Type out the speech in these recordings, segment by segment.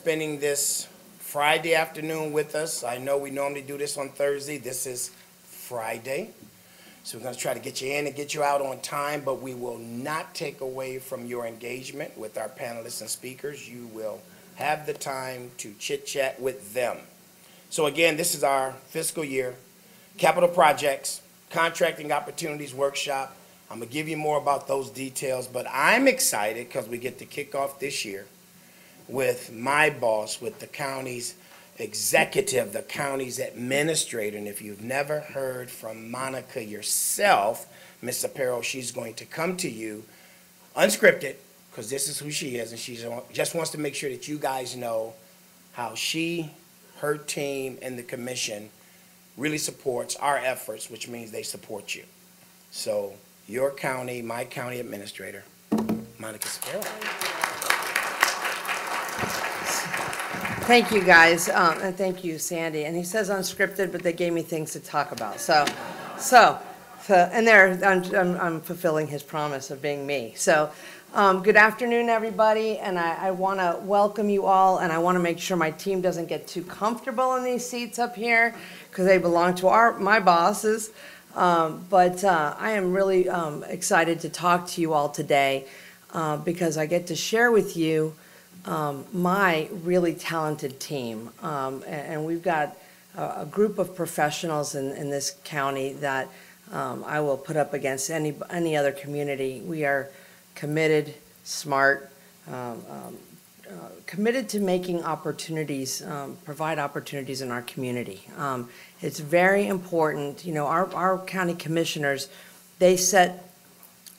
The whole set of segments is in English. spending this Friday afternoon with us. I know we normally do this on Thursday. This is Friday. So we're going to try to get you in and get you out on time, but we will not take away from your engagement with our panelists and speakers. You will have the time to chit-chat with them. So again, this is our fiscal year, capital projects, contracting opportunities workshop. I'm going to give you more about those details, but I'm excited because we get to kick off this year with my boss, with the county's executive, the county's administrator. And if you've never heard from Monica yourself, Ms. Apparel, she's going to come to you unscripted, because this is who she is, and she just wants to make sure that you guys know how she, her team, and the commission really supports our efforts, which means they support you. So your county, my county administrator, Monica Apparel. Thank you, guys, and thank you, Sandy. And he says unscripted, but they gave me things to talk about. So I'm fulfilling his promise of being me. So. Good afternoon, everybody, and I want to welcome you all, and I want to make sure my team doesn't get too comfortable in these seats up here, because they belong to my bosses. I am really excited to talk to you all today, because I get to share with you my really talented team, and we've got a group of professionals in this county that I will put up against any other community. We are committed, smart, committed to making opportunities, provide opportunities in our community. It's very important, you know, our county commissioners, they set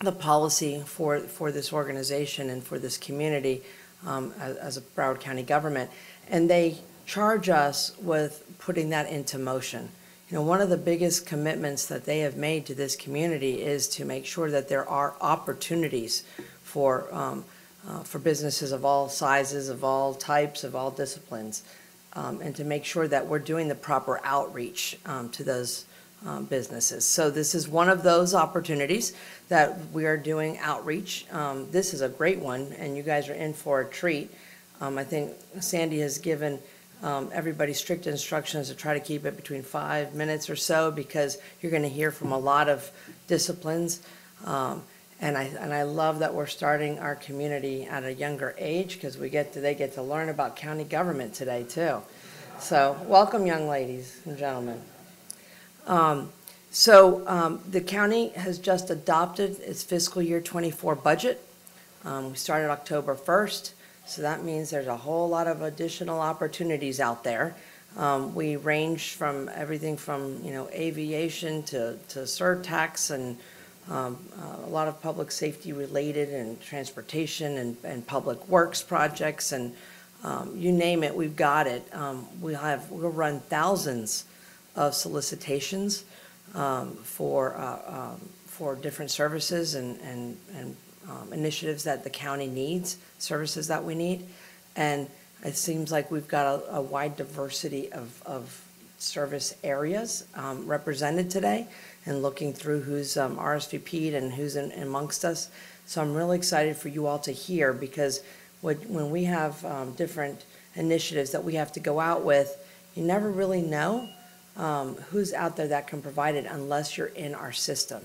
the policy for this organization and for this community as a Broward County government, and they charge us with putting that into motion. You know, one of the biggest commitments that they have made to this community is to make sure that there are opportunities for businesses of all sizes, of all types, of all disciplines, and to make sure that we're doing the proper outreach to those businesses. So this is one of those opportunities that we are doing outreach. This is a great one, and you guys are in for a treat. I think Sandy has given everybody's strict instructions to try to keep it between 5 minutes or so, because you're going to hear from a lot of disciplines, and I love that we're starting our community at a younger age, because they get to learn about county government today too. So welcome, young ladies and gentlemen. The county has just adopted its fiscal year 24 budget. We started October 1st. So that means there's a whole lot of additional opportunities out there. We range from everything from, you know, aviation to surtax and a lot of public safety related and transportation and public works projects, and you name it, we've got it. We'll run thousands of solicitations for different services and initiatives that the county needs, services that we need, and it seems like we've got a wide diversity of service areas represented today, and looking through who's RSVP'd and who's in amongst us. So I'm really excited for you all to hear, because when we have different initiatives that we have to go out with, you never really know who's out there that can provide it unless you're in our system.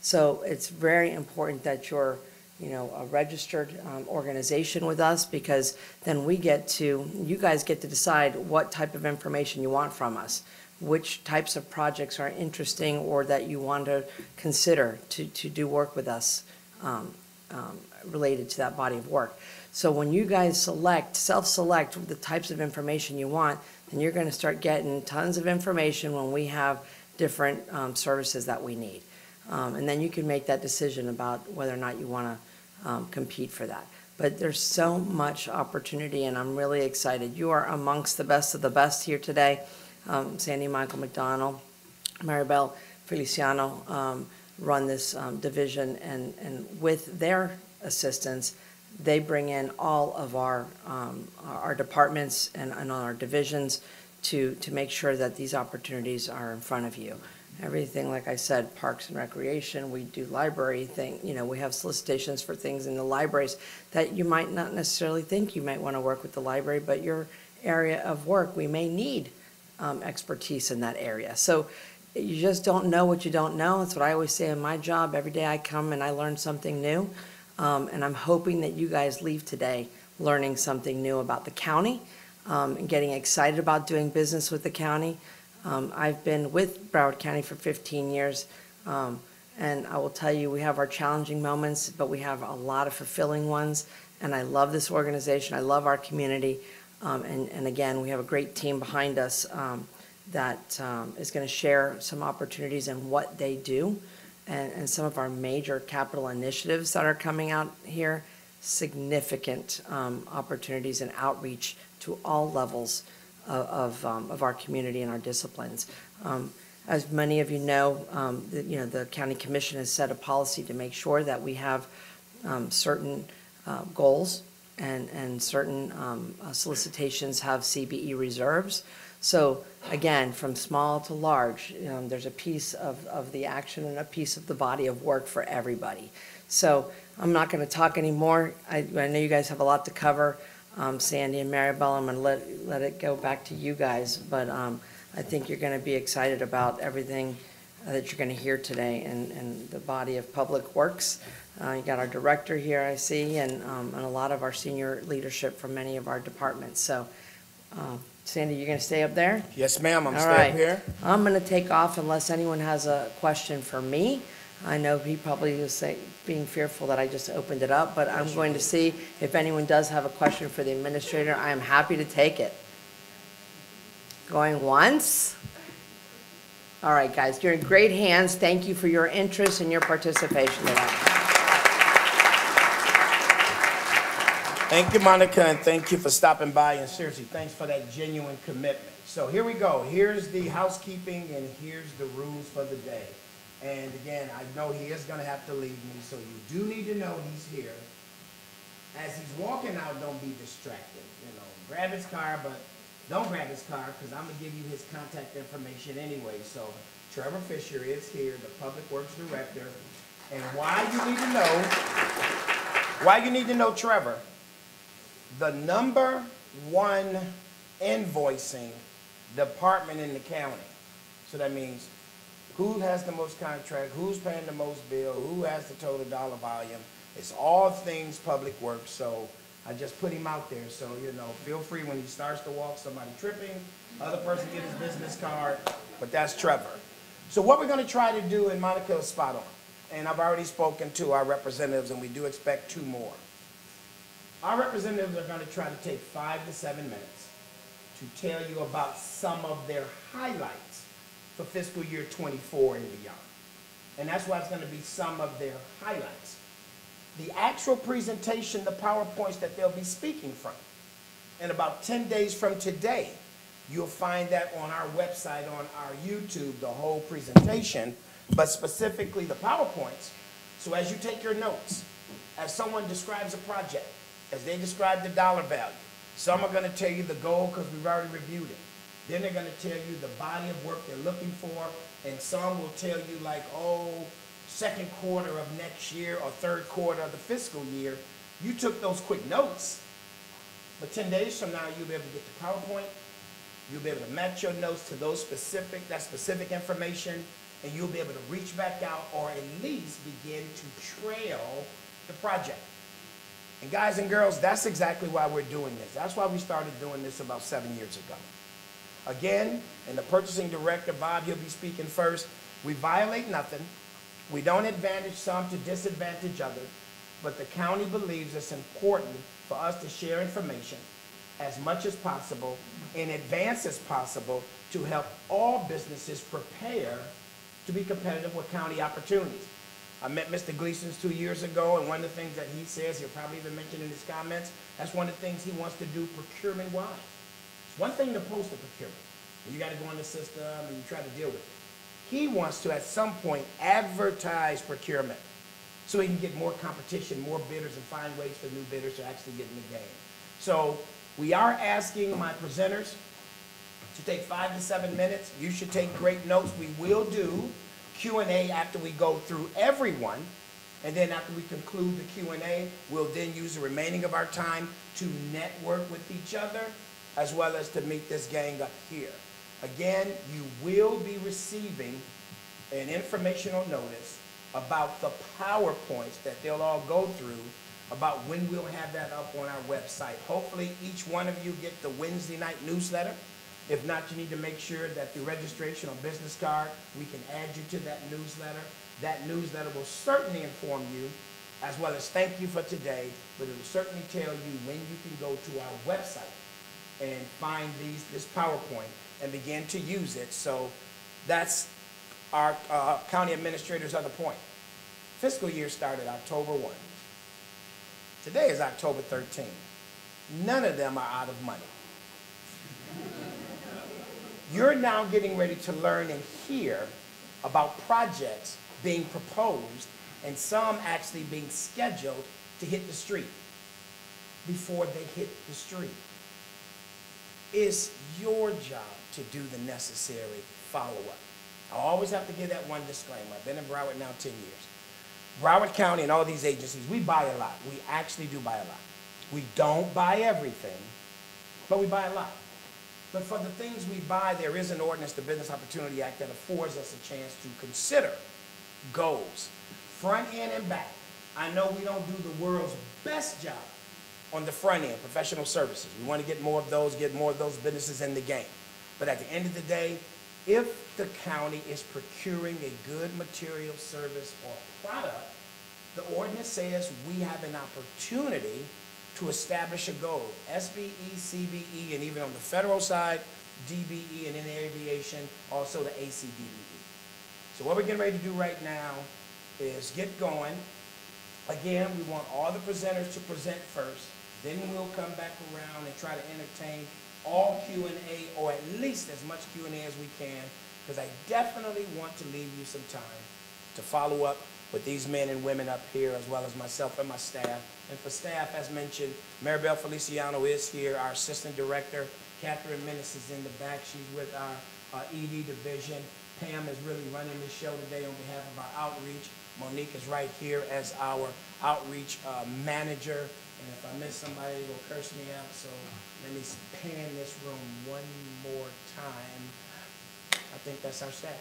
So it's very important that you're, you know, a registered organization with us, because then you guys get to decide what type of information you want from us, which types of projects are interesting or that you want to consider to do work with us related to that body of work. So when you guys self-select the types of information you want, then you're going to start getting tons of information when we have different services that we need. And then you can make that decision about whether or not you want to compete for that. But there's so much opportunity, and I'm really excited. You are amongst the best of the best here today. Sandy Michael McDonald, Maribel Feliciano run this division, and with their assistance, they bring in all of our departments and our divisions to make sure that these opportunities are in front of you. everything, like I said, parks and recreation. We do library thing. You know, we have solicitations for things in the libraries that you might not necessarily think you might want to work with the library, but your area of work, we may need expertise in that area. So you just don't know what you don't know. That's what I always say in my job. Every day I come and I learn something new. And I'm hoping that you guys leave today learning something new about the county and getting excited about doing business with the county. I've been with Broward County for 15 years, and I will tell you, we have our challenging moments, but we have a lot of fulfilling ones, and I love this organization. I love our community, and again, we have a great team behind us that is going to share some opportunities and what they do, and some of our major capital initiatives that are coming out here, significant opportunities and outreach to all levels of our community and our disciplines. As many of you know, the County Commission has set a policy to make sure that we have certain goals and certain solicitations have CBE reserves. So again, from small to large, there's a piece of the action and a piece of the body of work for everybody. So I'm not going to talk anymore. I know you guys have a lot to cover. Sandy and Maribel, I'm going to let it go back to you guys, but I think you're going to be excited about everything that you're going to hear today and the body of public works. You got our director here, I see, and a lot of our senior leadership from many of our departments. So, Sandy, you're going to stay up there? Yes, ma'am. I'm staying up here. I'm going to take off unless anyone has a question for me. I know he probably was being fearful that I just opened it up, but I'm going to see if anyone does have a question for the administrator. I am happy to take it. Going once. All right, guys, you're in great hands. Thank you for your interest and your participation today. Thank you, Monica, and thank you for stopping by, and seriously, thanks for that genuine commitment. So here we go. Here's the housekeeping, and here's the rules for the day. And again, I know he is going to have to leave me, so you do need to know he's here. As he's walking out, don't be distracted. You know, grab his car, but don't grab his car because I'm going to give you his contact information anyway. So Trevor Fisher is here, the Public Works Director. And why you need to know Trevor, the number one invoicing department in the county. So that means who has the most contract, who's paying the most bill, who has the total dollar volume. It's all things public work, so I just put him out there. So, you know, feel free when he starts to walk, somebody tripping, other person get his business card, but that's Trevor. So what we're going to try to do, and Monica is spot on, and I've already spoken to our representatives, and we do expect two more. Our representatives are going to try to take 5 to 7 minutes to tell you about some of their highlights for fiscal year 24 and beyond. And that's why it's going to be some of their highlights. The actual presentation, the PowerPoints that they'll be speaking from, in about 10 days from today, you'll find that on our website, on our YouTube, the whole presentation, but specifically the PowerPoints. So as you take your notes, as someone describes a project, as they describe the dollar value, some are going to tell you the goal because we've already reviewed it. Then they're going to tell you the body of work they're looking for, and some will tell you like, oh, second quarter of next year or third quarter of the fiscal year. You took those quick notes, but 10 days from now, you'll be able to get the PowerPoint, you'll be able to match your notes to those specific information, and you'll be able to reach back out or at least begin to trail the project. And guys and girls, that's exactly why we're doing this. That's why we started doing this about 7 years ago. Again, and the purchasing director, Bob, you'll be speaking first. We violate nothing. We don't advantage some to disadvantage others, but the county believes it's important for us to share information as much as possible, in advance as possible, to help all businesses prepare to be competitive with county opportunities. I met Mr. Gleason 2 years ago, and one of the things that he says, he'll probably even mention in his comments, that's one of the things he wants to do procurement-wise. One thing to post a procurement, and you got to go in the system and you try to deal with it. He wants to, at some point, advertise procurement so he can get more competition, more bidders, and find ways for new bidders to actually get in the game. So we are asking my presenters should take 5 to 7 minutes. You should take great notes. We will do Q&A after we go through everyone. And then after we conclude the Q&A, we'll then use the remaining of our time to network with each other, as well as to meet this gang up here. Again, you will be receiving an informational notice about the PowerPoints that they'll all go through, about when we'll have that up on our website. Hopefully each one of you get the Wednesday night newsletter. If not, you need to make sure that the registration or business card, we can add you to that newsletter. That newsletter will certainly inform you, as well as thank you for today, but it will certainly tell you when you can go to our website and find this PowerPoint and begin to use it. So that's our county administrator's other point. Fiscal year started October 1. Today is October 13. None of them are out of money. You're now getting ready to learn and hear about projects being proposed and some actually being scheduled to hit the street before they hit the street. It's your job to do the necessary follow-up. I always have to give that one disclaimer. I've been in Broward now 10 years. Broward County and all these agencies, we buy a lot. We actually do buy a lot. We don't buy everything, but we buy a lot. But for the things we buy, there is an ordinance, the Business Opportunity Act, that affords us a chance to consider goals, front end and back. I know we don't do the world's best job on the front end, professional services. We want to get more of those businesses in the game. But at the end of the day, if the county is procuring a good material, service, or product, the ordinance says we have an opportunity to establish a goal. SBE, CBE, and even on the federal side, DBE and in aviation, also the ACDBE. So what we're getting ready to do right now is get going. Again, we want all the presenters to present first, then we'll come back around and try to entertain all Q&A, or at least as much Q&A as we can, because I definitely want to leave you some time to follow up with these men and women up here, as well as myself and my staff. And for staff, as mentioned, Maribel Feliciano is here, our assistant director. Catherine Menes is in the back. She's with our ED division. Pam is really running the show today on behalf of our outreach. Monique is right here as our outreach manager. And if I miss somebody, it will curse me out. So let me pan this room one more time. I think that's our staff.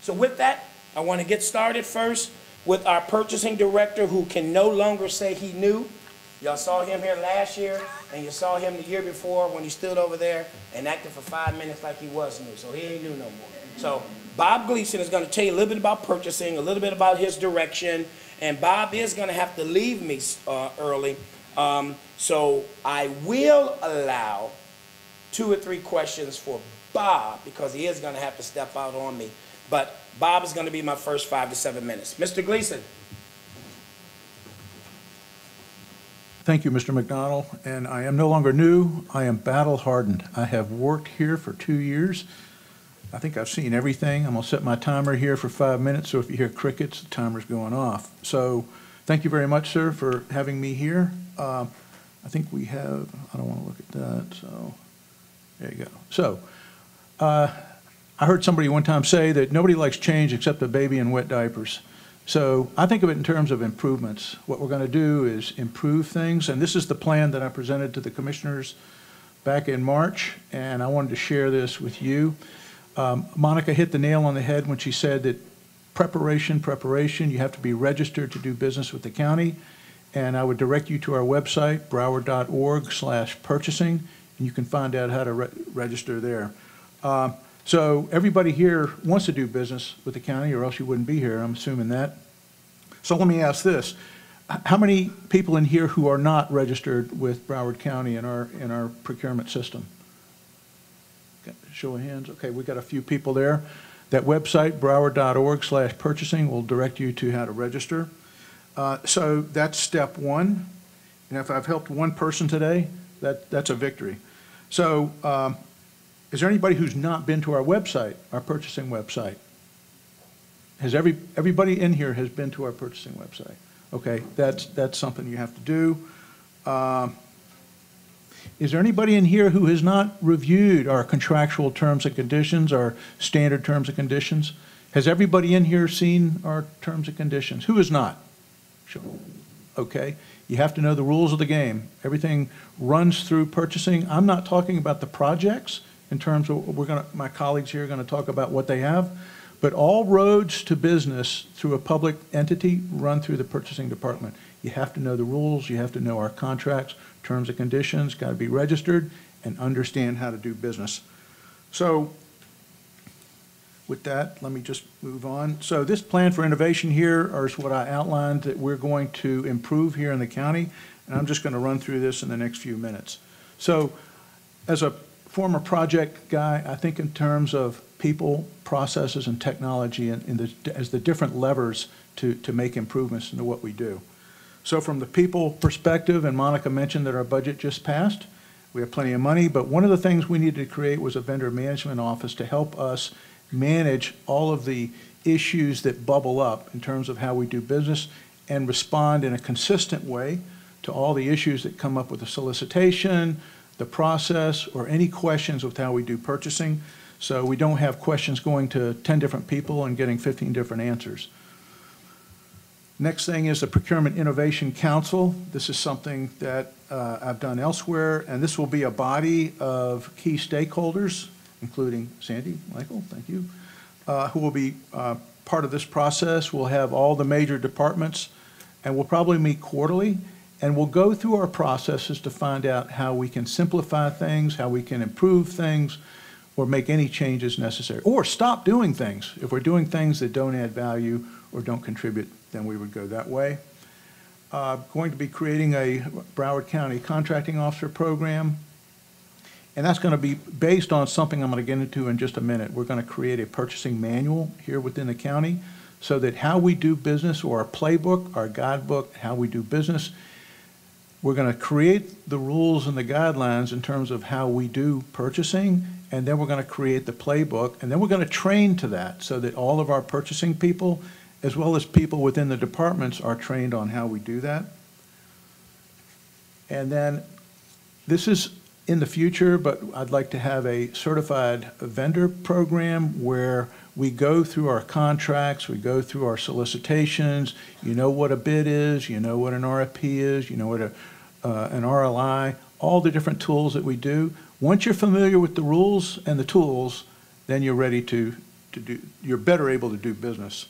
So with that, I want to get started first with our purchasing director, who can no longer say he knew. Y'all saw him here last year, and you saw him the year before when he stood over there and acted for 5 minutes like he was new. So he ain't new no more. So Bob Gleason is going to tell you a little bit about purchasing, a little bit about his direction, and Bob is going to have to leave me early. So I will allow 2 or 3 questions for Bob, because he is going to have to step out on me. But Bob is going to be my first 5 to 7 minutes. Mr. Gleason. Thank you, Mr. McDonald. And I am no longer new. I am battle hardened. I have worked here for 2 years. I think I've seen everything. I'm going to set my timer here for 5 minutes, so if you hear crickets, the timer's going off. So thank you very much, sir, for having me here. I think we have, I don't want to look at that, so there you go. So I heard somebody one time say that nobody likes change except a baby in wet diapers. So I think of it in terms of improvements. What we're going to do is improve things, and this is the plan that I presented to the commissioners back in March, and I wanted to share this with you. Monica hit the nail on the head when she said that preparation, you have to be registered to do business with the county. And I would direct you to our website, Broward.org/purchasing, and you can find out how to register there. So everybody here wants to do business with the county, or else you wouldn't be here, I'm assuming that. So let me ask this. How many people in here who are not registered with Broward County in our procurement system? Show of hands. Okay, we got a few people there. That website, Broward.org/purchasing, will direct you to how to register. So that's step one. And if I've helped one person today, that's a victory. So is there anybody who's not been to our website, our purchasing website? Has everybody in here has been to our purchasing website? Okay, that's something you have to do. Is there anybody in here who has not reviewed our contractual terms and conditions, our standard terms and conditions? Has everybody in here seen our terms and conditions? Who has not? Sure. Okay. You have to know the rules of the game. Everything runs through purchasing. I'm not talking about the projects in terms of what we're going to, my colleagues here are going to talk about what they have, but all roads to business through a public entity run through the purchasing department. You have to know the rules. You have to know our contracts, terms and conditions, got to be registered, and understand how to do business. So with that, let me just move on. So this plan for innovation here is what I outlined that we're going to improve here in the county, and I'm just going to run through this in the next few minutes. So as a former project guy, I think in terms of people, processes, and technology as the different levers to make improvements into what we do. So from the people perspective, and Monica mentioned that our budget just passed, we have plenty of money, but one of the things we needed to create was a vendor management office to help us manage all of the issues that bubble up in terms of how we do business and respond in a consistent way to all the issues that come up with the solicitation, the process, or any questions with how we do purchasing. So we don't have questions going to 10 different people and getting 15 different answers. Next thing is the Procurement Innovation Council. This is something that I've done elsewhere, and this will be a body of key stakeholders, including Sandy, Michael, thank you, who will be part of this process. We'll have all the major departments, and we'll probably meet quarterly, and we'll go through our processes to find out how we can simplify things, how we can improve things, or make any changes necessary, or stop doing things. If we're doing things that don't add value or don't contribute, then we would go that way. Going to be creating a Broward County Contracting Officer Program, and that's going to be based on something I'm going to get into in just a minute. We're going to create a purchasing manual here within the county so that how we do business, or our playbook, our guidebook, how we do business, we're going to create the rules and the guidelines in terms of how we do purchasing, and then we're going to create the playbook, and then we're going to train to that so that all of our purchasing people, as well as people within the departments, are trained on how we do that. And then this is in the future, but I'd like to have a certified vendor program where we go through our contracts, we go through our solicitations, you know what a bid is, you know what an RFP is, you know what an RLI, all the different tools that we do. Once you're familiar with the rules and the tools, then you're ready you're better able to do business.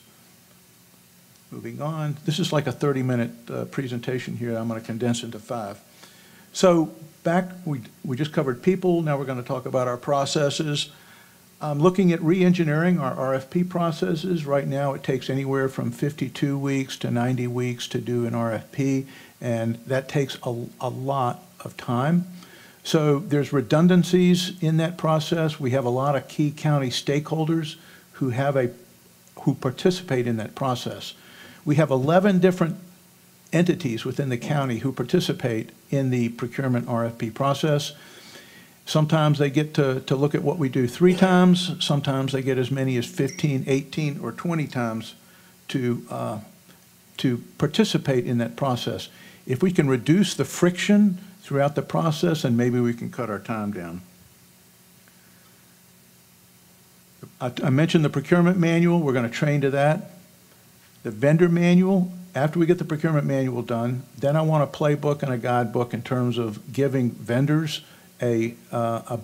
Moving on, this is like a 30-minute presentation here. I'm going to condense into 5. So back, we just covered people. Now we're going to talk about our processes. I'm looking at re-engineering our RFP processes. Right now it takes anywhere from 52 weeks to 90 weeks to do an RFP, and that takes a lot of time. So there's redundancies in that process. We have a lot of key county stakeholders who participate in that process. We have 11 different entities within the county who participate in the procurement RFP process. Sometimes they get to look at what we do 3 times. Sometimes they get as many as 15, 18, or 20 times to participate in that process. If we can reduce the friction throughout the process, and maybe we can cut our time down. I mentioned the procurement manual. We're going to train to that. The vendor manual, after we get the procurement manual done, then I want a playbook and a guidebook in terms of giving vendors a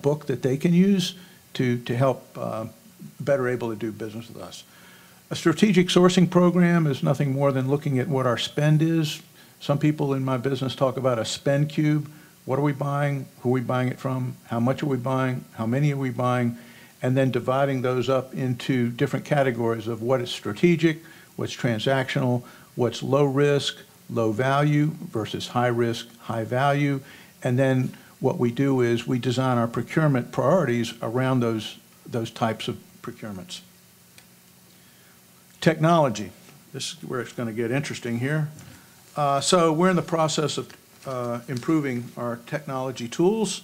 book that they can use to help better able to do business with us. A strategic sourcing program is nothing more than looking at what our spend is. Some people in my business talk about a spend cube. What are we buying? Who are we buying it from? How much are we buying? How many are we buying? And then dividing those up into different categories of what is strategic, what's transactional, what's low risk, low value versus high risk, high value. And then what we do is we design our procurement priorities around those types of procurements. Technology. This is where it's going to get interesting here. So we're in the process of improving our technology tools.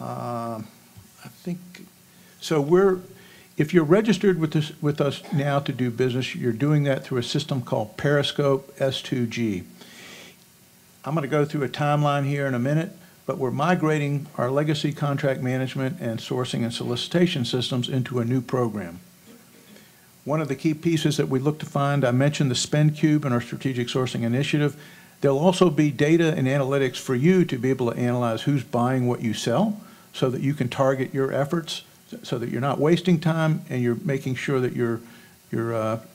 I think, so we're, if you're registered with us now to do business, you're doing that through a system called Periscope S2G. I'm going to go through a timeline here in a minute. but we're migrating our legacy contract management and sourcing and solicitation systems into a new program. One of the key pieces that we look to find, I mentioned the Spend Cube and our strategic sourcing initiative. There'll also be data and analytics for you to be able to analyze who's buying what you sell so that you can target your efforts so that you're not wasting time and you're making sure that you're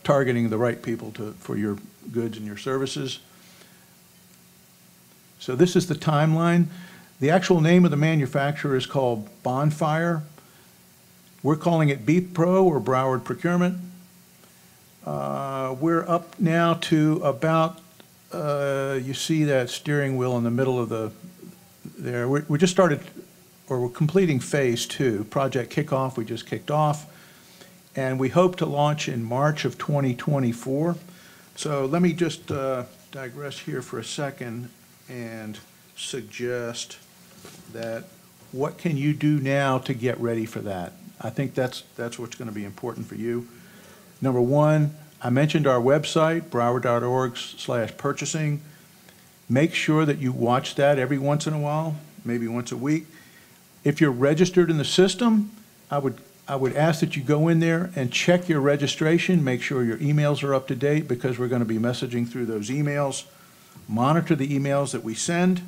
targeting the right people for your goods and your services. So this is the timeline. The actual name of the manufacturer is called Bonfire. We're calling it BPRO or Broward Procurement. We're up now to about, you see that steering wheel in the middle of there. We just started, or we're completing phase two. Project kickoff, we just kicked off. And we hope to launch in March of 2024. So let me just digress here for a second and suggest that what can you do now to get ready for that? I think that's what's going to be important for you. Number one, I mentioned our website, Broward.org/purchasing. Make sure that you watch that every once in a while, maybe once a week. If you're registered in the system, I would ask that you go in there and check your registration, make sure your emails are up to date because we're going to be messaging through those emails. Monitor the emails that we send.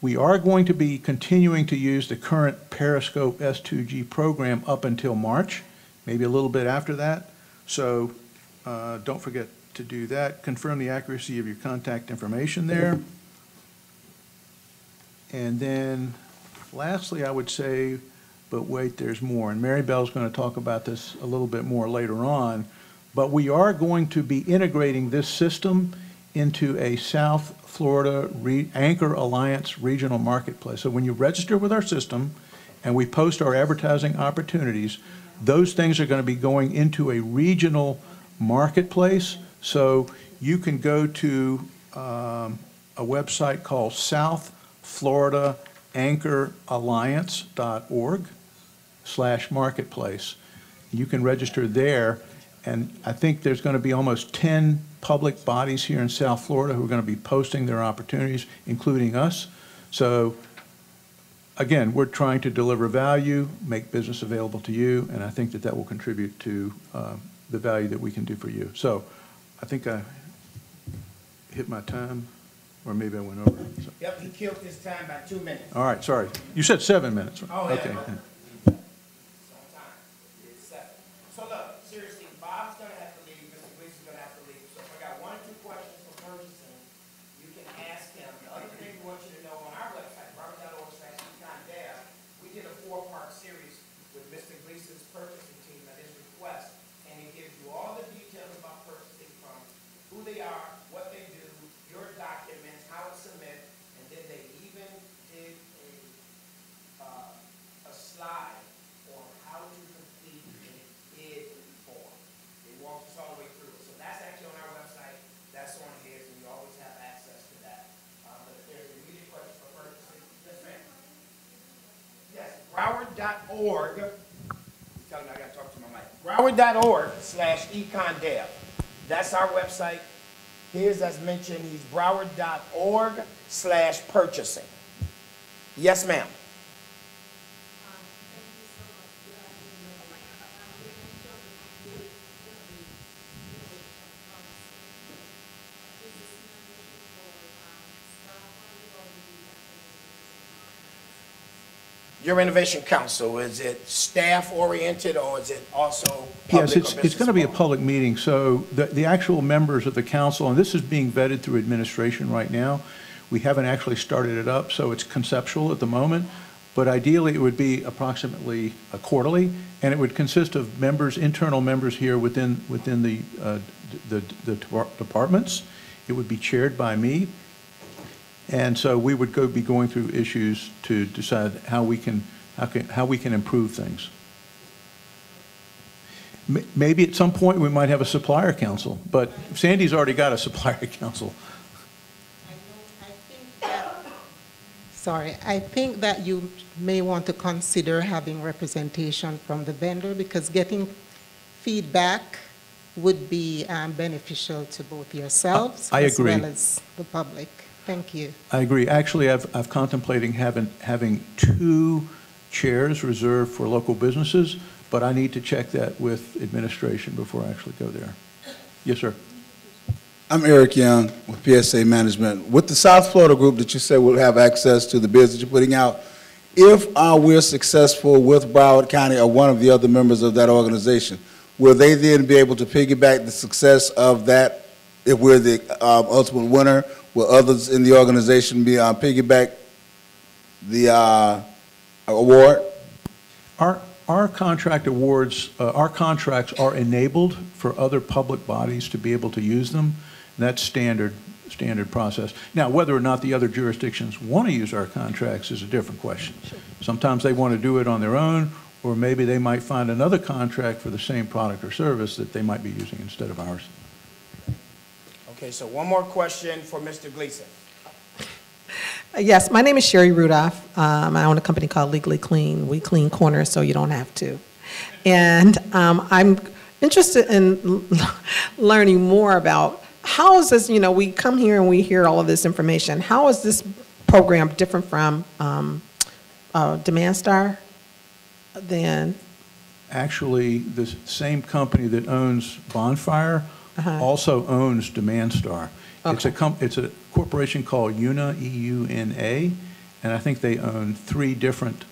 We are going to be continuing to use the current Periscope S2G program up until March, maybe a little bit after that. So don't forget to do that. Confirm the accuracy of your contact information there. And then lastly, I would say, but wait, there's more. And Maribel's going to talk about this a little bit more later on. But we are going to be integrating this system into a South Florida Anchor Alliance regional marketplace. So when you register with our system and we post our advertising opportunities, those things are going to be going into a regional marketplace. So you can go to a website called South Florida Anchor Alliance.org/marketplace. You can register there. And I think there's going to be almost 10 public bodies here in South Florida who are going to be posting their opportunities, including us. So again, we're trying to deliver value, make business available to you, and I think that will contribute to the value that we can do for you. So I think I hit my time, or maybe I went over. So. Yep, he killed his time by 2 minutes. All right, sorry. You said 7 minutes. Oh, yeah. Okay. Yeah. Broward.org, Broward.org/econdev. That's our website. Here's as mentioned, he's Broward.org/purchasing. Yes, ma'am. Your Innovation Council, is it staff oriented or is it also public? Yes, it's going to be a public meeting. So the actual members of the council, and this is being vetted through administration right now. We haven't actually started it up, so it's conceptual at the moment. But ideally, it would be approximately a quarterly, and it would consist of members, internal members here within the departments. It would be chaired by me. And so we would be going through issues to decide how we can improve things. Maybe at some point we might have a supplier council, but Sandy's already got a supplier council. I think that you may want to consider having representation from the vendor because getting feedback would be beneficial to both yourselves as well as the public. Thank you. I agree. Actually, I've contemplating having two chairs reserved for local businesses, but I need to check that with administration before I actually go there. Yes, sir. I'm Eric Young with PSA Management. With the South Florida group that you said will have access to the bids that you're putting out, if we're successful with Broward County or one of the other members of that organization, will they then be able to piggyback the success of that? If we're the ultimate winner, will others in the organization be piggyback the award? Our contract awards, our contracts are enabled for other public bodies to be able to use them. And that's standard process. Now, whether or not the other jurisdictions want to use our contracts is a different question. Sometimes they want to do it on their own, or maybe they might find another contract for the same product or service that they might be using instead of ours. Okay, so one more question for Mr. Gleason. Yes, my name is Sherry Rudolph. I own a company called Legally Clean. We clean corners so you don't have to. And I'm interested in learning more about how is this, you know, we come here and we hear all of this information. How is this program different from Demand Star then? Actually, the same company that owns Bonfire also owns Demand Star. Okay. It's a corporation called Una, E-U-N-A, and I think they own three different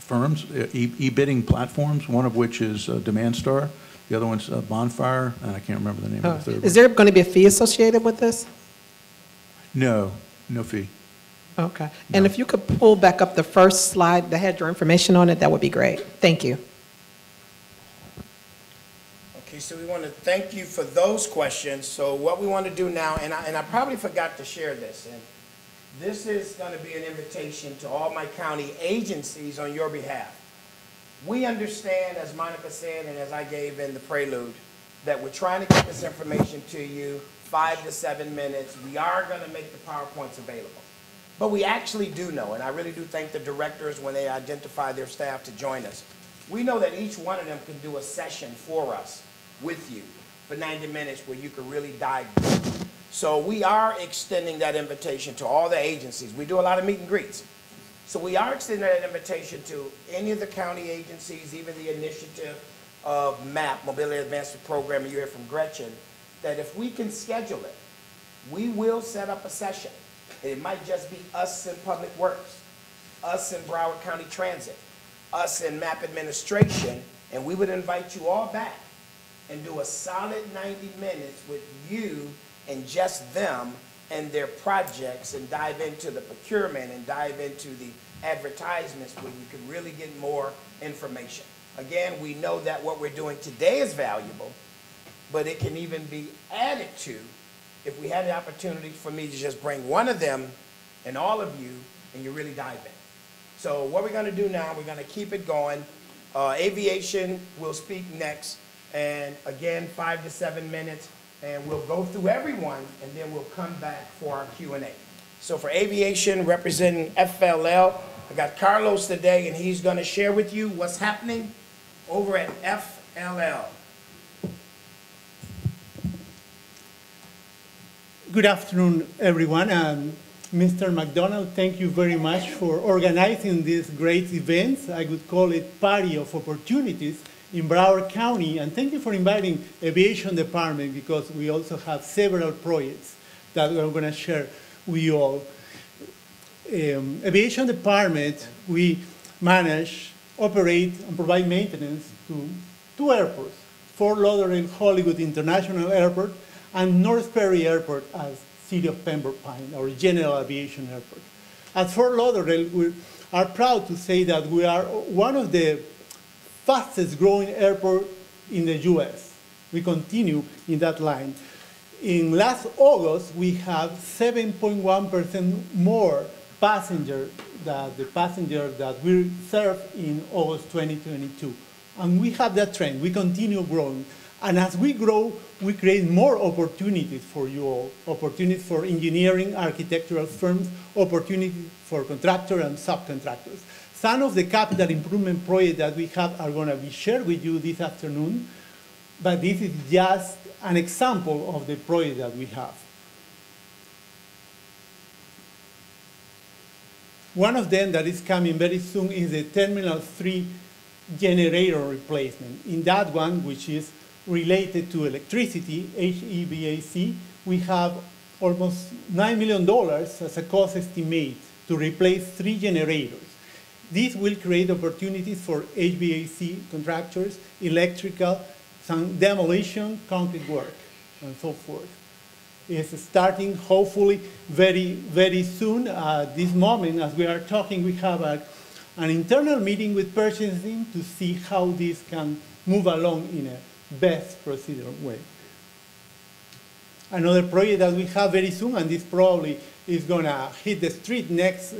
firms, e-bidding platforms, one of which is Demand Star, the other one's Bonfire, and I can't remember the name of the third one. Is there going to be a fee associated with this? No, no fee. Okay, no. And if you could pull back up the first slide that had your information on it, that would be great. Thank you. So we want to thank you for those questions. So what we want to do now, and I probably forgot to share this, and this is going to be an invitation to all my county agencies on your behalf. We understand, as Monica said, and as I gave in the prelude, that we're trying to get this information to you 5 to 7 minutes. We are going to make the PowerPoints available. But we actually do know, and I really do thank the directors when they identify their staff to join us. We know that each one of them can do a session for us with you for 90 minutes where you could really dive deep. So we are extending that invitation to all the agencies. We do a lot of meet and greets. So we are extending that invitation to any of the county agencies, even the initiative of MAP, Mobility Advancement Program, and you hear from Gretchen, that if we can schedule it, we will set up a session. And it might just be us in Public Works, us in Broward County Transit, us in MAP Administration, and we would invite you all back and do a solid 90 minutes with you and just them and their projects, and dive into the procurement and dive into the advertisements where you can really get more information. Again, we know that what we're doing today is valuable, but it can even be added to if we had the opportunity for me to just bring one of them and all of you and you really dive in. So what we're gonna do now, we're gonna keep it going. Aviation will speak next. And again, 5 to 7 minutes, and we'll go through everyone, and then we'll come back for our Q&A. So for aviation, representing FLL, I got Carlos today, and he's going to share with you what's happening over at FLL. Good afternoon, everyone. Mr. McDonald, thank you very much for organizing these great events. I would call it party of opportunities in Broward County, and thank you for inviting Aviation Department, because we also have several projects that we're going to share with you all. Aviation Department, we manage, operate, and provide maintenance to two airports, Fort Lauderdale Hollywood International Airport and North Perry Airport as City of Pembroke Pines, or General Aviation Airport. At Fort Lauderdale, we are proud to say that we are one of the fastest growing airport in the US. We continue in that line. In last August, we have 7.1% more passengers than the passenger that we served in August 2022. And we have that trend, we continue growing. And as we grow, we create more opportunities for you all. Opportunities for engineering, architectural firms, opportunities for contractors and subcontractors. Some of the capital improvement projects that we have are going to be shared with you this afternoon, but this is just an example of the project that we have. One of them that is coming very soon is the Terminal 3 generator replacement. In that one, which is related to electricity, HEVAC, we have almost $9 million as a cost estimate to replace 3 generators. This will create opportunities for HVAC contractors, electrical, some demolition, concrete work, and so forth. It's starting hopefully very, very soon. At this moment, as we are talking, we have an internal meeting with purchasing to see how this can move along in a best procedural way. Another project that we have very soon, and this probably is going to hit the street next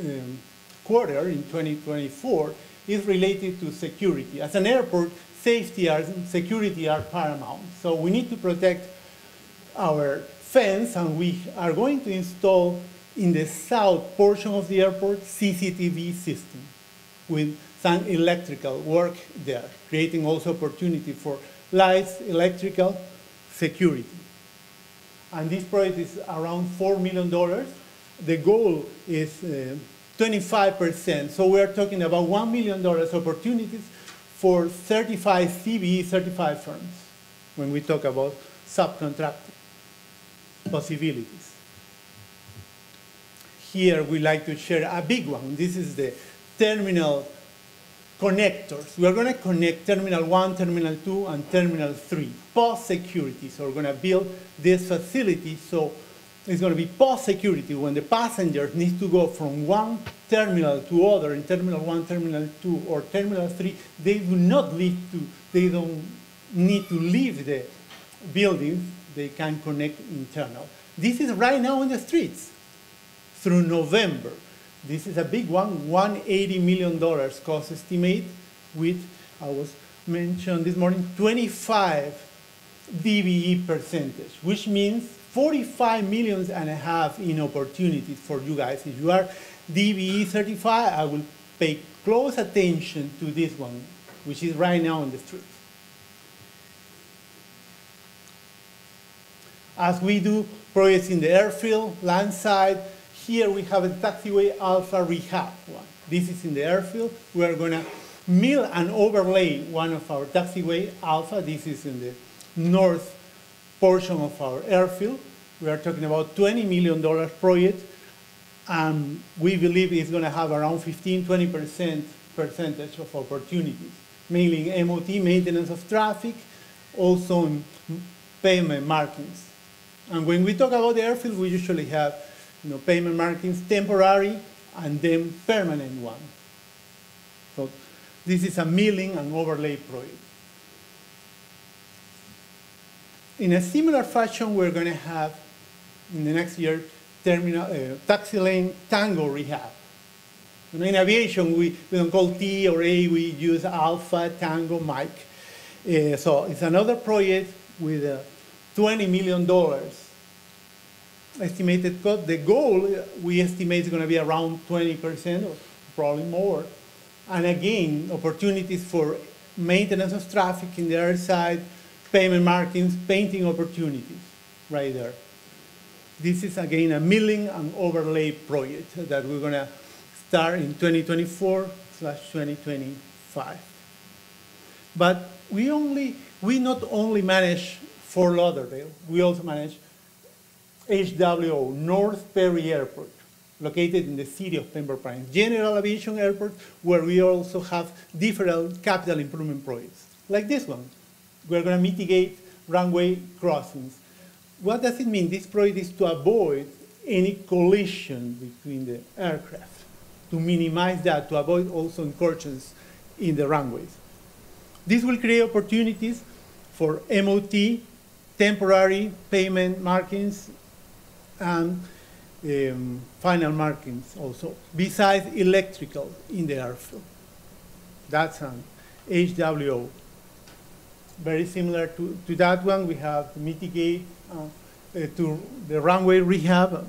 quarter in 2024, is related to security. As an airport, safety and security are paramount. So we need to protect our fence, and we are going to install in the south portion of the airport CCTV system with some electrical work there, creating also opportunity for lights, electrical, security. And this project is around $4 million. The goal is 25%. So we are talking about $1 million opportunities for 35 CBE certified firms when we talk about subcontracting possibilities. Here we like to share a big one. This is the terminal connectors. We are going to connect Terminal 1, Terminal 2, and Terminal 3. Post-security, so we're going to build this facility so it's going to be post-security when the passengers need to go from one terminal to other in Terminal 1, Terminal 2, or Terminal 3. They do not need to. They don't need to leave the buildings. They can connect internal. This is right now on the streets through November. This is a big one, $180 million cost estimate with, I was mentioned this morning, 25 DBE percentage, which means 45 million and a half in opportunities for you guys. If you are DBE certified, I will pay close attention to this one, which is right now on the street. As we do projects in the airfield, landside, here we have a taxiway alpha rehab one. This is in the airfield. We are going to mill and overlay one of our taxiway alpha. This is in the north portion of our airfield. We are talking about $20 million project. And we believe it's going to have around 15–20% percentage of opportunities, mainly in MOT, maintenance of traffic, also in pavement markings. And when we talk about the airfield, we usually have payment markings, temporary, and then permanent one. So this is a milling and overlay project. In a similar fashion, we're going to have, in the next year, taxi lane tango rehab. In aviation, we don't call T or A, we use alpha, tango, mic. So it's another project with $20 million. Estimated cost. The goal we estimate is going to be around 20% or probably more. And again, opportunities for maintenance of traffic in the other side, payment markings, painting opportunities right there. This is again a milling and overlay project that we're going to start in 2024/2025. But we not only manage Fort Lauderdale, we also manage HWO, North Perry Airport, located in the city of Pembroke Pines, General Aviation Airport, where we also have different capital improvement projects, like this one. We're going to mitigate runway crossings. What does it mean? This project is to avoid any collision between the aircraft, to minimize that, to avoid also incursions in the runways. This will create opportunities for MOT, temporary payment markings, and final markings also, besides electrical in the airfield. That's an HWO. Very similar to that one, we have to mitigate to the runway rehab.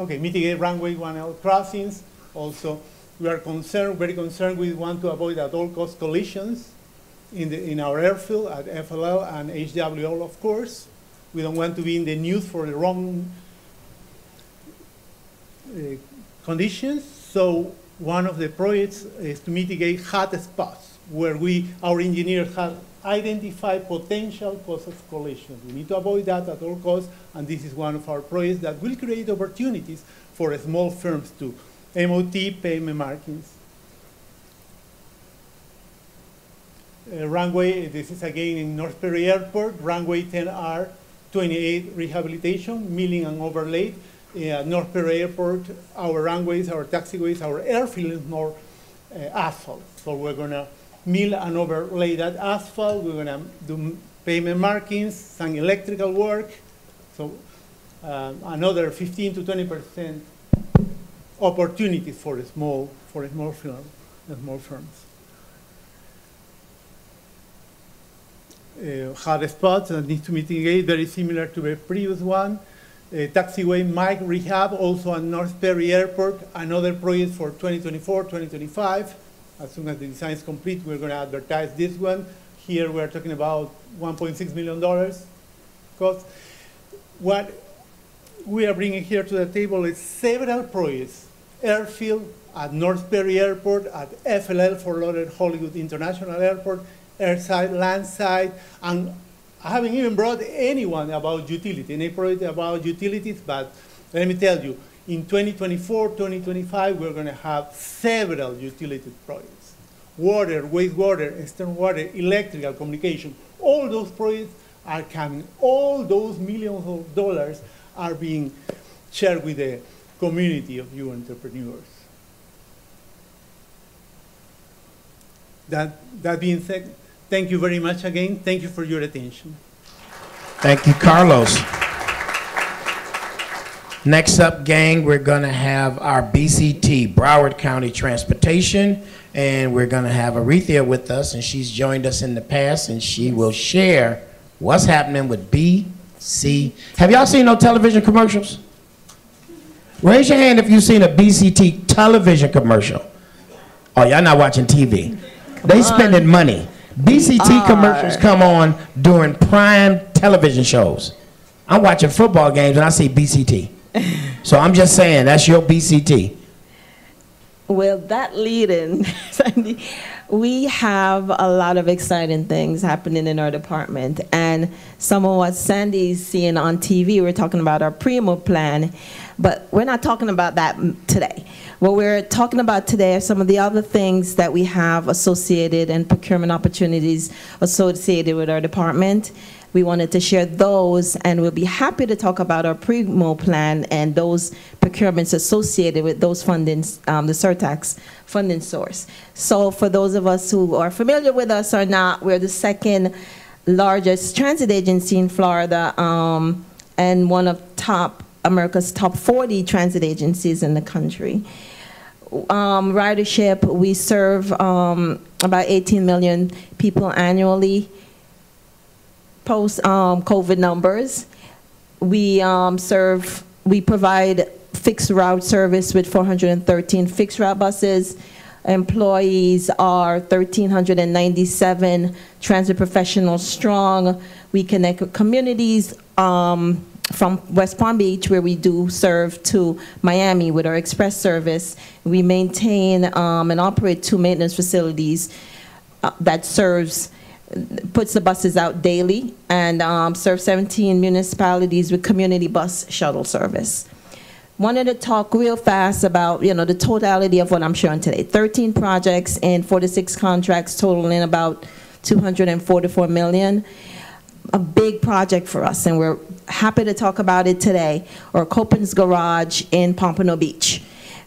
Okay, mitigate runway 1L crossings. Also, we are concerned, very concerned, we want to avoid at all cost collisions in our airfield at FLL and HWL, of course. We don't want to be in the news for the wrong conditions, So one of the projects is to mitigate hot spots where our engineers have identified potential causes of collision. We need to avoid that at all costs, and this is one of our projects that will create opportunities for small firms to MOT pavement markings. Runway, this is again in North Perry Airport, runway 10R 28 rehabilitation, milling and overlay. North Perry Airport, our runways, our taxiways, our airfield is more asphalt. So we're going to mill and overlay that asphalt. We're going to do pavement markings, some electrical work. So another 15 to 20% opportunity for small firms. Hot spots that need to mitigate, very similar to the previous one. Taxiway Mike Rehab, also at North Perry Airport, another project for 2024, 2025. As soon as the design is complete, we're going to advertise this one. Here we're talking about $1.6 million cost. What we are bringing here to the table is several projects. Airfield at North Perry Airport, at FLL, Fort Lauderdale Hollywood International Airport, airside, landside, and I haven't even brought anyone about utility, any project about utilities, but let me tell you, in 2024, 2025, we're going to have several utility projects. Water, wastewater, external water, electrical, communication, all those projects are coming. All those millions of dollars are being shared with the community of you entrepreneurs. That being said, thank you very much again. Thank you for your attention. Thank you, Carlos. Next up, gang, we're going to have our BCT, Broward County Transportation, and we're going to have Arethea with us, and she's joined us in the past, and she will share what's happening with BCT. Have y'all seen no television commercials? Raise your hand if you've seen a BCT television commercial. Oh, y'all not watching TV. They spending money. BCT commercials come on during prime television shows. I'm watching football games and I see BCT. So I'm just saying, that's your BCT. Well, that lead-in, Sandy, we have a lot of exciting things happening in our department. And some of what Sandy's seeing on TV, we're talking about our Primo plan, but we're not talking about that today. What we're talking about today are some of the other things that we have associated and procurement opportunities associated with our department. We wanted to share those, and we'll be happy to talk about our Primo plan and those procurements associated with those fundings, the surtax funding source. So for those of us who are familiar with us or not, we're the second largest transit agency in Florida, and one of America's top 40 transit agencies in the country. Ridership, we serve about 18 million people annually. Post COVID numbers, we we provide fixed route service with 413 fixed route buses. Employees are 1,397 transit professionals strong. We connect with communities from West Palm Beach, where we do serve, to Miami with our express service. We maintain and operate 2 maintenance facilities that puts the buses out daily, and serves 17 municipalities with community bus shuttle service. Wanted to talk real fast about the totality of what I'm showing today. 13 projects and 46 contracts totaling about $244 million. A big project for us, and we're happy to talk about it today, or Copen's Garage in Pompano Beach.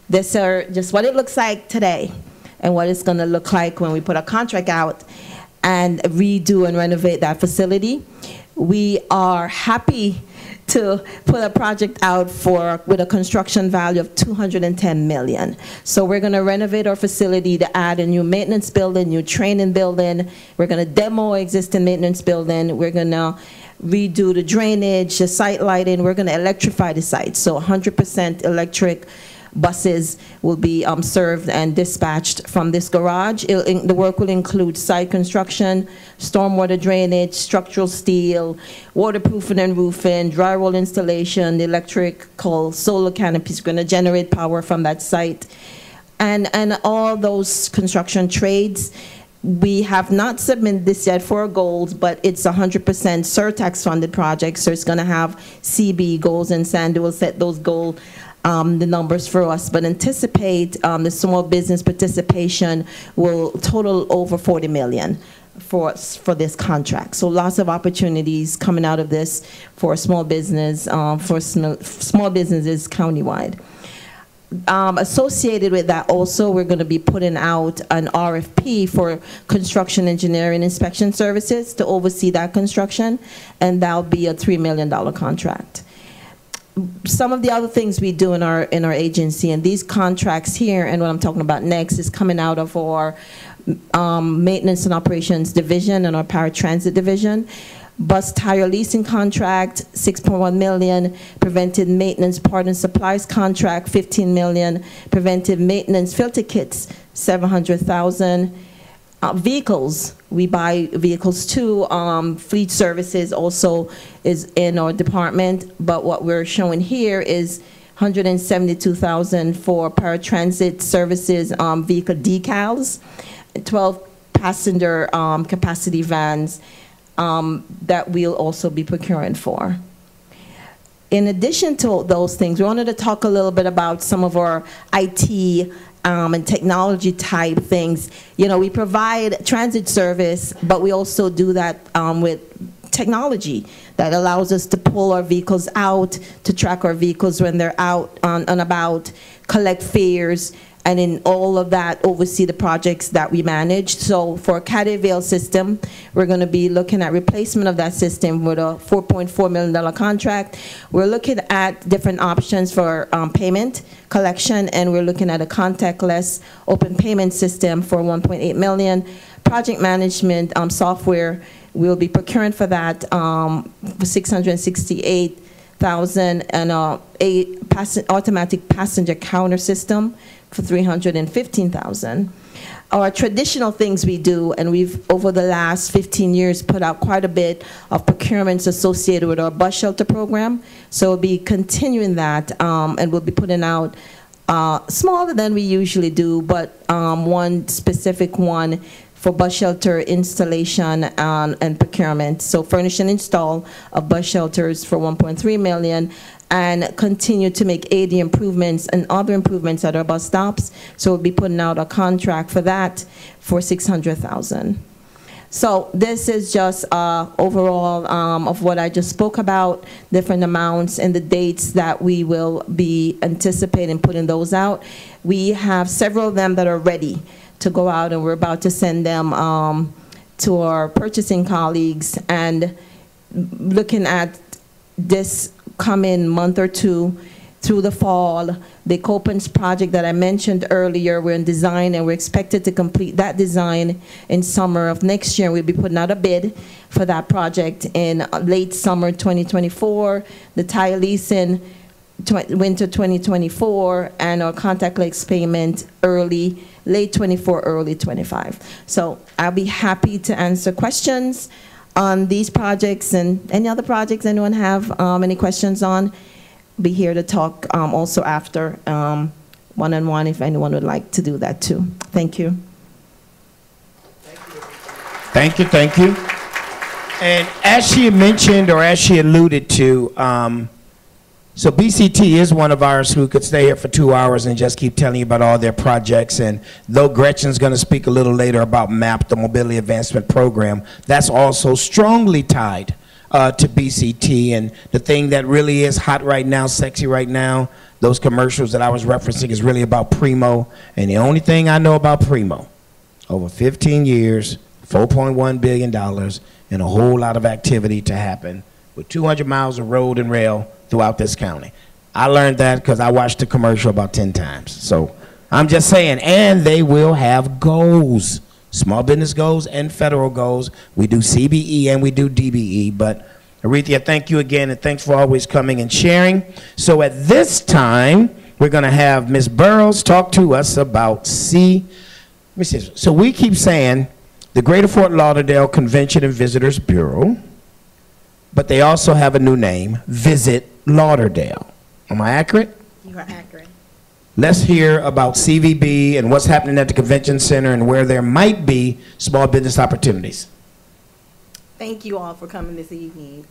This are just what it looks like today and what it's going to look like when we put a contract out and redo and renovate that facility. We are happy to put a project out with a construction value of $210 million. So we're gonna renovate our facility to add a new maintenance building, new training building. We're gonna demo existing maintenance building. We're gonna redo the drainage, the site lighting. We're gonna electrify the site. So 100% electric buses will be served and dispatched from this garage. The work will include site construction, stormwater drainage, structural steel, waterproofing and roofing, drywall installation, electrical, solar canopies. We're going to generate power from that site. and all those construction trades. We have not submitted this yet for goals, but it's 100% surtax funded project, so it's going to have CB goals, and Sandy will set those goal the numbers for us, but anticipate the small business participation will total over $40 million for this contract. So lots of opportunities coming out of this for small business, for small businesses countywide. Associated with that also, we're going to be putting out an RFP for construction engineering inspection services to oversee that construction, and that'll be a $3 million contract. Some of the other things we do in our agency, and these contracts here and what I'm talking about next is coming out of our maintenance and operations division and our paratransit division. Bus tire leasing contract, $6.1 million. Preventive maintenance part and supplies contract, $15 million. Preventive maintenance filter kits, $700,000. Vehicles, we buy vehicles too. Fleet services also is in our department, but what we're showing here is $172,000 for paratransit services, vehicle decals, 12 passenger capacity vans, that we'll also be procuring for. In addition to those things, we wanted to talk a little bit about some of our IT and technology type things. You know, we provide transit service, but we also do that with technology that allows us to pull our vehicles out, to track our vehicles when they're out and about, collect fares, and in all of that, oversee the projects that we manage. So for Caddyvale system, we're going to be looking at replacement of that system with a $4.4 million contract. We're looking at different options for payment, collection, and we're looking at a contactless open payment system for $1.8 million. Project management software, we'll be procuring for that for $668,000, and automatic passenger counter system for $315,000. Our traditional things we do, and we've over the last 15 years put out quite a bit of procurements associated with our bus shelter program. So we'll be continuing that, and we'll be putting out smaller than we usually do, but one specific one for bus shelter installation and procurement. So furnish and install of bus shelters for $1.3 million. And continue to make AD improvements and other improvements at our bus stops. So we'll be putting out a contract for that for $600,000. So this is just overall of what I just spoke about, different amounts and the dates that we will be anticipating putting those out. We have several of them that are ready to go out, and we're about to send them to our purchasing colleagues, and looking at this coming month or two through the fall. The Copens project that I mentioned earlier, we're in design and we're expected to complete that design in summer of next year. We'll be putting out a bid for that project in late summer 2024. The tire leasing winter 2024, and our contactless payment early, late 24, early 25. So I'll be happy to answer questions on these projects and any other projects anyone have any questions on. Be here to talk also after one-on-one if anyone would like to do that too. Thank you. Thank you, thank you. And as she mentioned, or as she alluded to, so BCT is one of ours who could stay here for 2 hours and just keep telling you about all their projects. And though Gretchen's going to speak a little later about MAP, the Mobility Advancement Program, that's also strongly tied to BCT. And the thing that really is hot right now, sexy right now, those commercials that I was referencing is really about Primo. And the only thing I know about Primo, over 15 years, $4.1 billion, and a whole lot of activity to happen with 200 miles of road and rail throughout this county. I learned that because I watched the commercial about 10 times. So I'm just saying, and they will have goals, small business goals and federal goals. We do CBE and we do DBE, but Arethea, thank you again, and thanks for always coming and sharing. So at this time, we're gonna have Ms. Burroughs talk to us about so we keep saying the Greater Fort Lauderdale Convention and Visitors Bureau, but they also have a new name, Visit Lauderdale. Am I accurate? You are accurate. Let's hear about CVB and what's happening at the convention center and where there might be small business opportunities. Thank you all for coming this evening.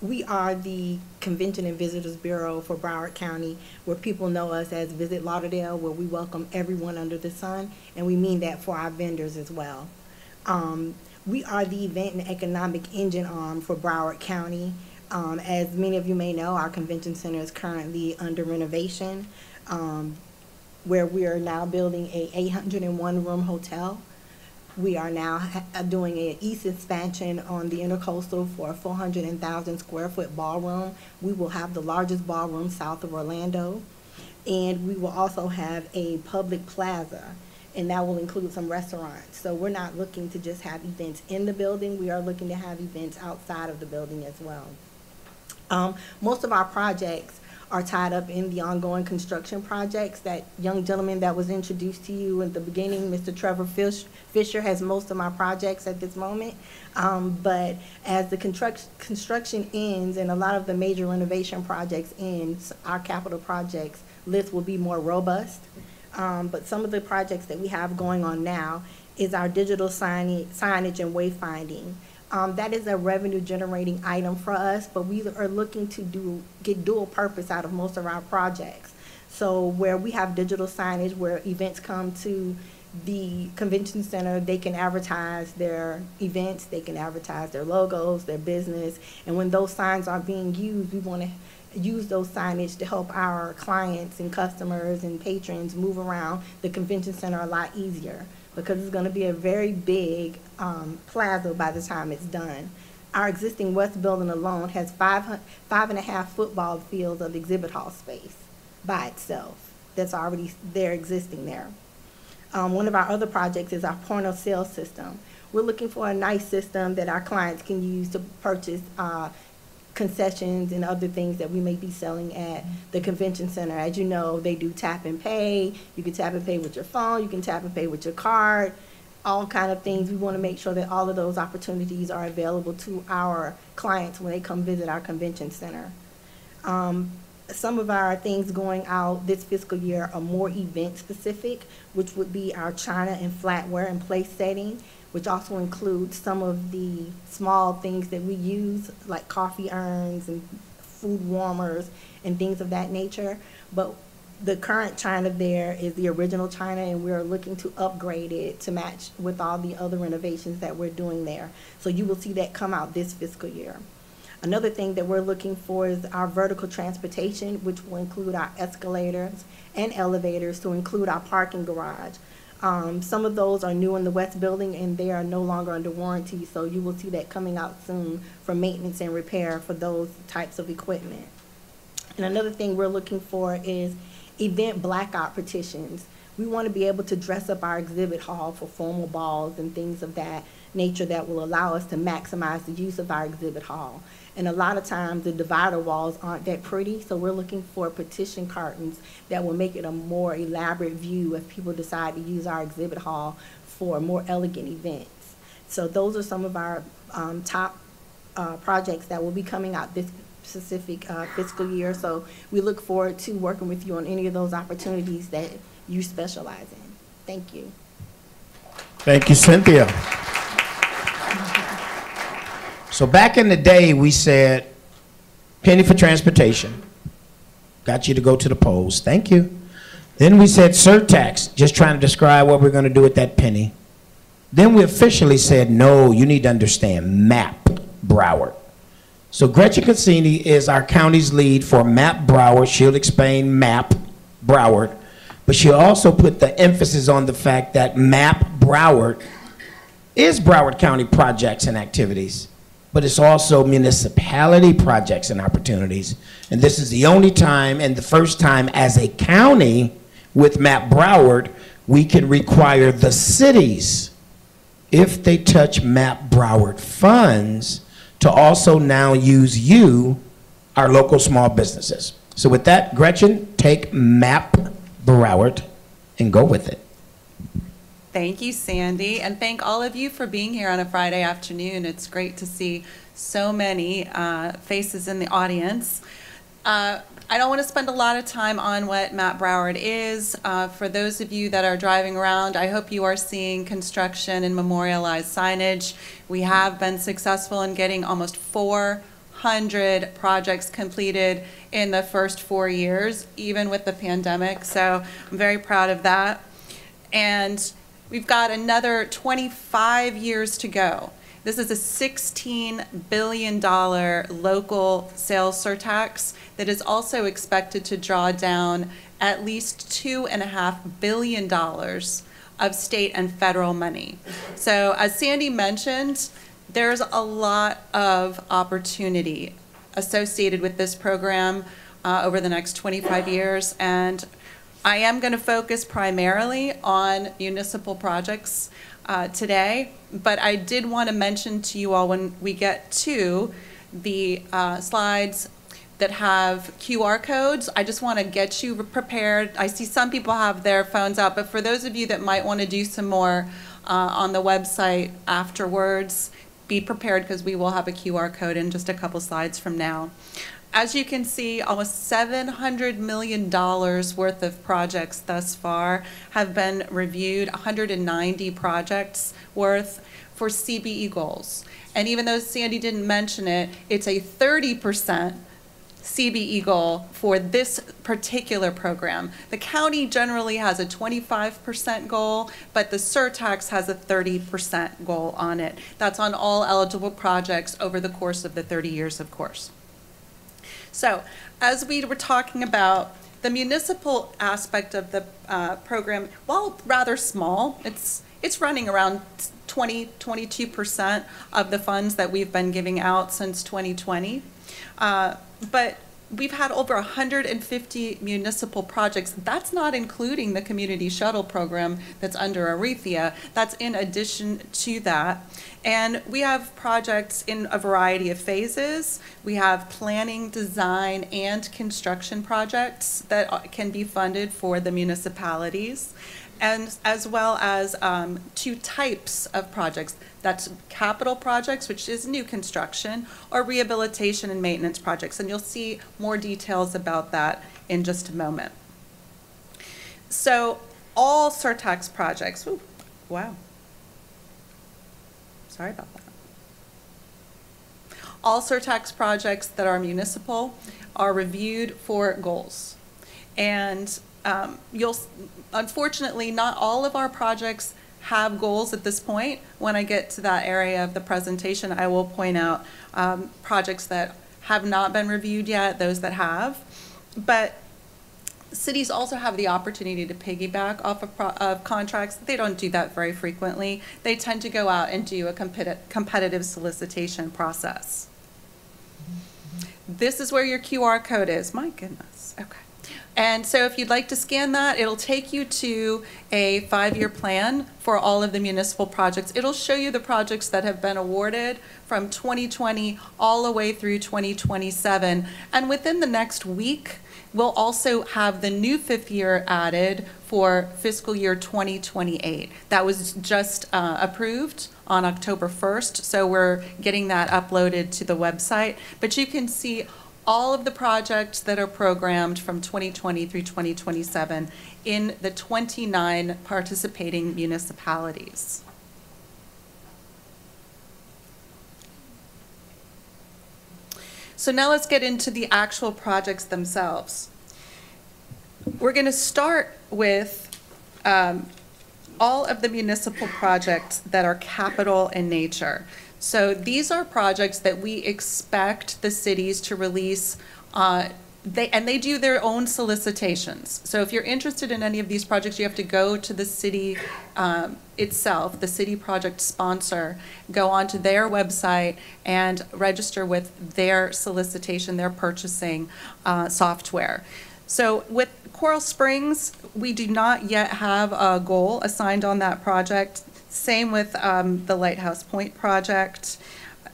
We are the Convention and Visitors Bureau for Broward County, where people know us as Visit Lauderdale, where we welcome everyone under the sun, and we mean that for our vendors as well. We are the event and economic engine arm for Broward County. As many of you may know, our convention center is currently under renovation, where we are now building a 801-room hotel. We are now doing an east expansion on the intercoastal for a 400,000 square foot ballroom. We will have the largest ballroom south of Orlando. And we will also have a public plaza, and that will include some restaurants. So we're not looking to just have events in the building. We are looking to have events outside of the building as well. Most of our projects are tied up in the ongoing construction projects. That young gentleman that was introduced to you in the beginning, Mr. Trevor Fisher, has most of my projects at this moment. But as the construction ends and a lot of the major renovation projects end, our capital projects list will be more robust. But some of the projects that we have going on now is our digital signage and wayfinding. That is a revenue generating item for us, but we are looking to get dual purpose out of most of our projects. So where we have digital signage, where events come to the convention center, they can advertise their events, they can advertise their logos, their business, and when those signs are being used, we want to use those signage to help our clients and customers and patrons move around the convention center a lot easier, because it's going to be a very big plaza by the time it's done. Our existing west building alone has 5.5 football fields of exhibit hall space by itself that's already there existing there. One of our other projects is our point of sale system. We're looking for a nice system that our clients can use to purchase concessions and other things that we may be selling at the convention center. As you know, they do tap and pay. You can tap and pay with your phone, you can tap and pay with your card, all kind of things. We want to make sure that all of those opportunities are available to our clients when they come visit our convention center. Some of our things going out this fiscal year are more event specific, which would be our china and flatware and place setting, which also includes some of the small things that we use, like coffee urns and food warmers and things of that nature. But the current china there is the original china, and we are looking to upgrade it to match with all the other renovations that we're doing there. So you will see that come out this fiscal year. Another thing that we're looking for is our vertical transportation, which will include our escalators and elevators to include our parking garage. Some of those are new in the west building, and they are no longer under warranty, so you will see that coming out soon for maintenance and repair for those types of equipment. And another thing we're looking for is event blackout petitions. We want to be able to dress up our exhibit hall for formal balls and things of that nature that will allow us to maximize the use of our exhibit hall. And a lot of times the divider walls aren't that pretty, so we're looking for petition curtains that will make it a more elaborate view if people decide to use our exhibit hall for more elegant events. So those are some of our top projects that will be coming out this specific fiscal year. So we look forward to working with you on any of those opportunities that you specialize in. Thank you. Thank you, Cynthia. So back in the day, we said, penny for transportation, got you to go to the polls, thank you. Then we said surtax, just trying to describe what we're going to do with that penny. Then we officially said, no, you need to understand MAP Broward. So Gretchen Cassini is our county's lead for MAP Broward. She'll explain MAP Broward, but she'll also put the emphasis on the fact that MAP Broward is Broward County projects and activities, but it's also municipality projects and opportunities. And this is the only time and the first time as a county with MAP Broward, we can require the cities, if they touch MAP Broward funds, to also now use you, our local small businesses. So with that, Gretchen, take MAP Broward and go with it. Thank you, Sandy, and thank all of you for being here on a Friday afternoon. It's great to see so many faces in the audience. I don't want to spend a lot of time on what MAP Broward is. For those of you that are driving around, I hope you are seeing construction and memorialized signage. We have been successful in getting almost 400 projects completed in the first 4 years, even with the pandemic. So I'm very proud of that. And we've got another 25 years to go. This is a $16 billion local sales surtax that is also expected to draw down at least $2.5 billion of state and federal money. So as Sandy mentioned, there's a lot of opportunity associated with this program over the next 25 years. And I am going to focus primarily on municipal projects today, but I did want to mention to you all when we get to the slides that have QR codes, I just want to get you prepared. I see some people have their phones out, but for those of you that might want to do some more on the website afterwards, be prepared because we will have a QR code in just a couple slides from now. As you can see, almost $700 million worth of projects thus far have been reviewed, 190 projects worth for CBE goals. And even though Sandy didn't mention it, it's a 30% CBE goal for this particular program. The county generally has a 25% goal, but the surtax has a 30% goal on it. That's on all eligible projects over the course of the 30 years, of course. So, as we were talking about, the municipal aspect of the program, while rather small, it's running around 22% of the funds that we've been giving out since 2020. But we've had over 150 municipal projects. That's not including the community shuttle program that's under Arethea. That's in addition to that. And we have projects in a variety of phases. We have planning, design, and construction projects that can be funded for the municipalities, and as well as two types of projects. That's capital projects, which is new construction, or rehabilitation and maintenance projects. And you'll see more details about that in just a moment. So all surtax projects, ooh, wow, sorry about that. All surtax projects that are municipal are reviewed for goals. And unfortunately, not all of our projects have goals at this point. When I get to that area of the presentation, I will point out projects that have not been reviewed yet, those that have. But cities also have the opportunity to piggyback off of contracts. They don't do that very frequently. They tend to go out and do a competitive solicitation process. This is where your QR code is. My goodness, okay. And so if you'd like to scan that, it'll take you to a 5-year plan for all of the municipal projects. It'll show you the projects that have been awarded from 2020 all the way through 2027. And within the next week, we'll also have the new 5th year added for fiscal year 2028. That was just approved on October 1st, so we're getting that uploaded to the website. But you can see all of the projects that are programmed from 2020 through 2027 in the 29 participating municipalities. So now let's get into the actual projects themselves. We're going to start with all of the municipal projects that are capital in nature. So these are projects that we expect the cities to release, and they do their own solicitations. So if you're interested in any of these projects, you have to go to the city itself, the city project sponsor, go onto their website and register with their solicitation, their purchasing software. So with Coral Springs, we do not yet have a goal assigned on that project. Same with the Lighthouse Point project.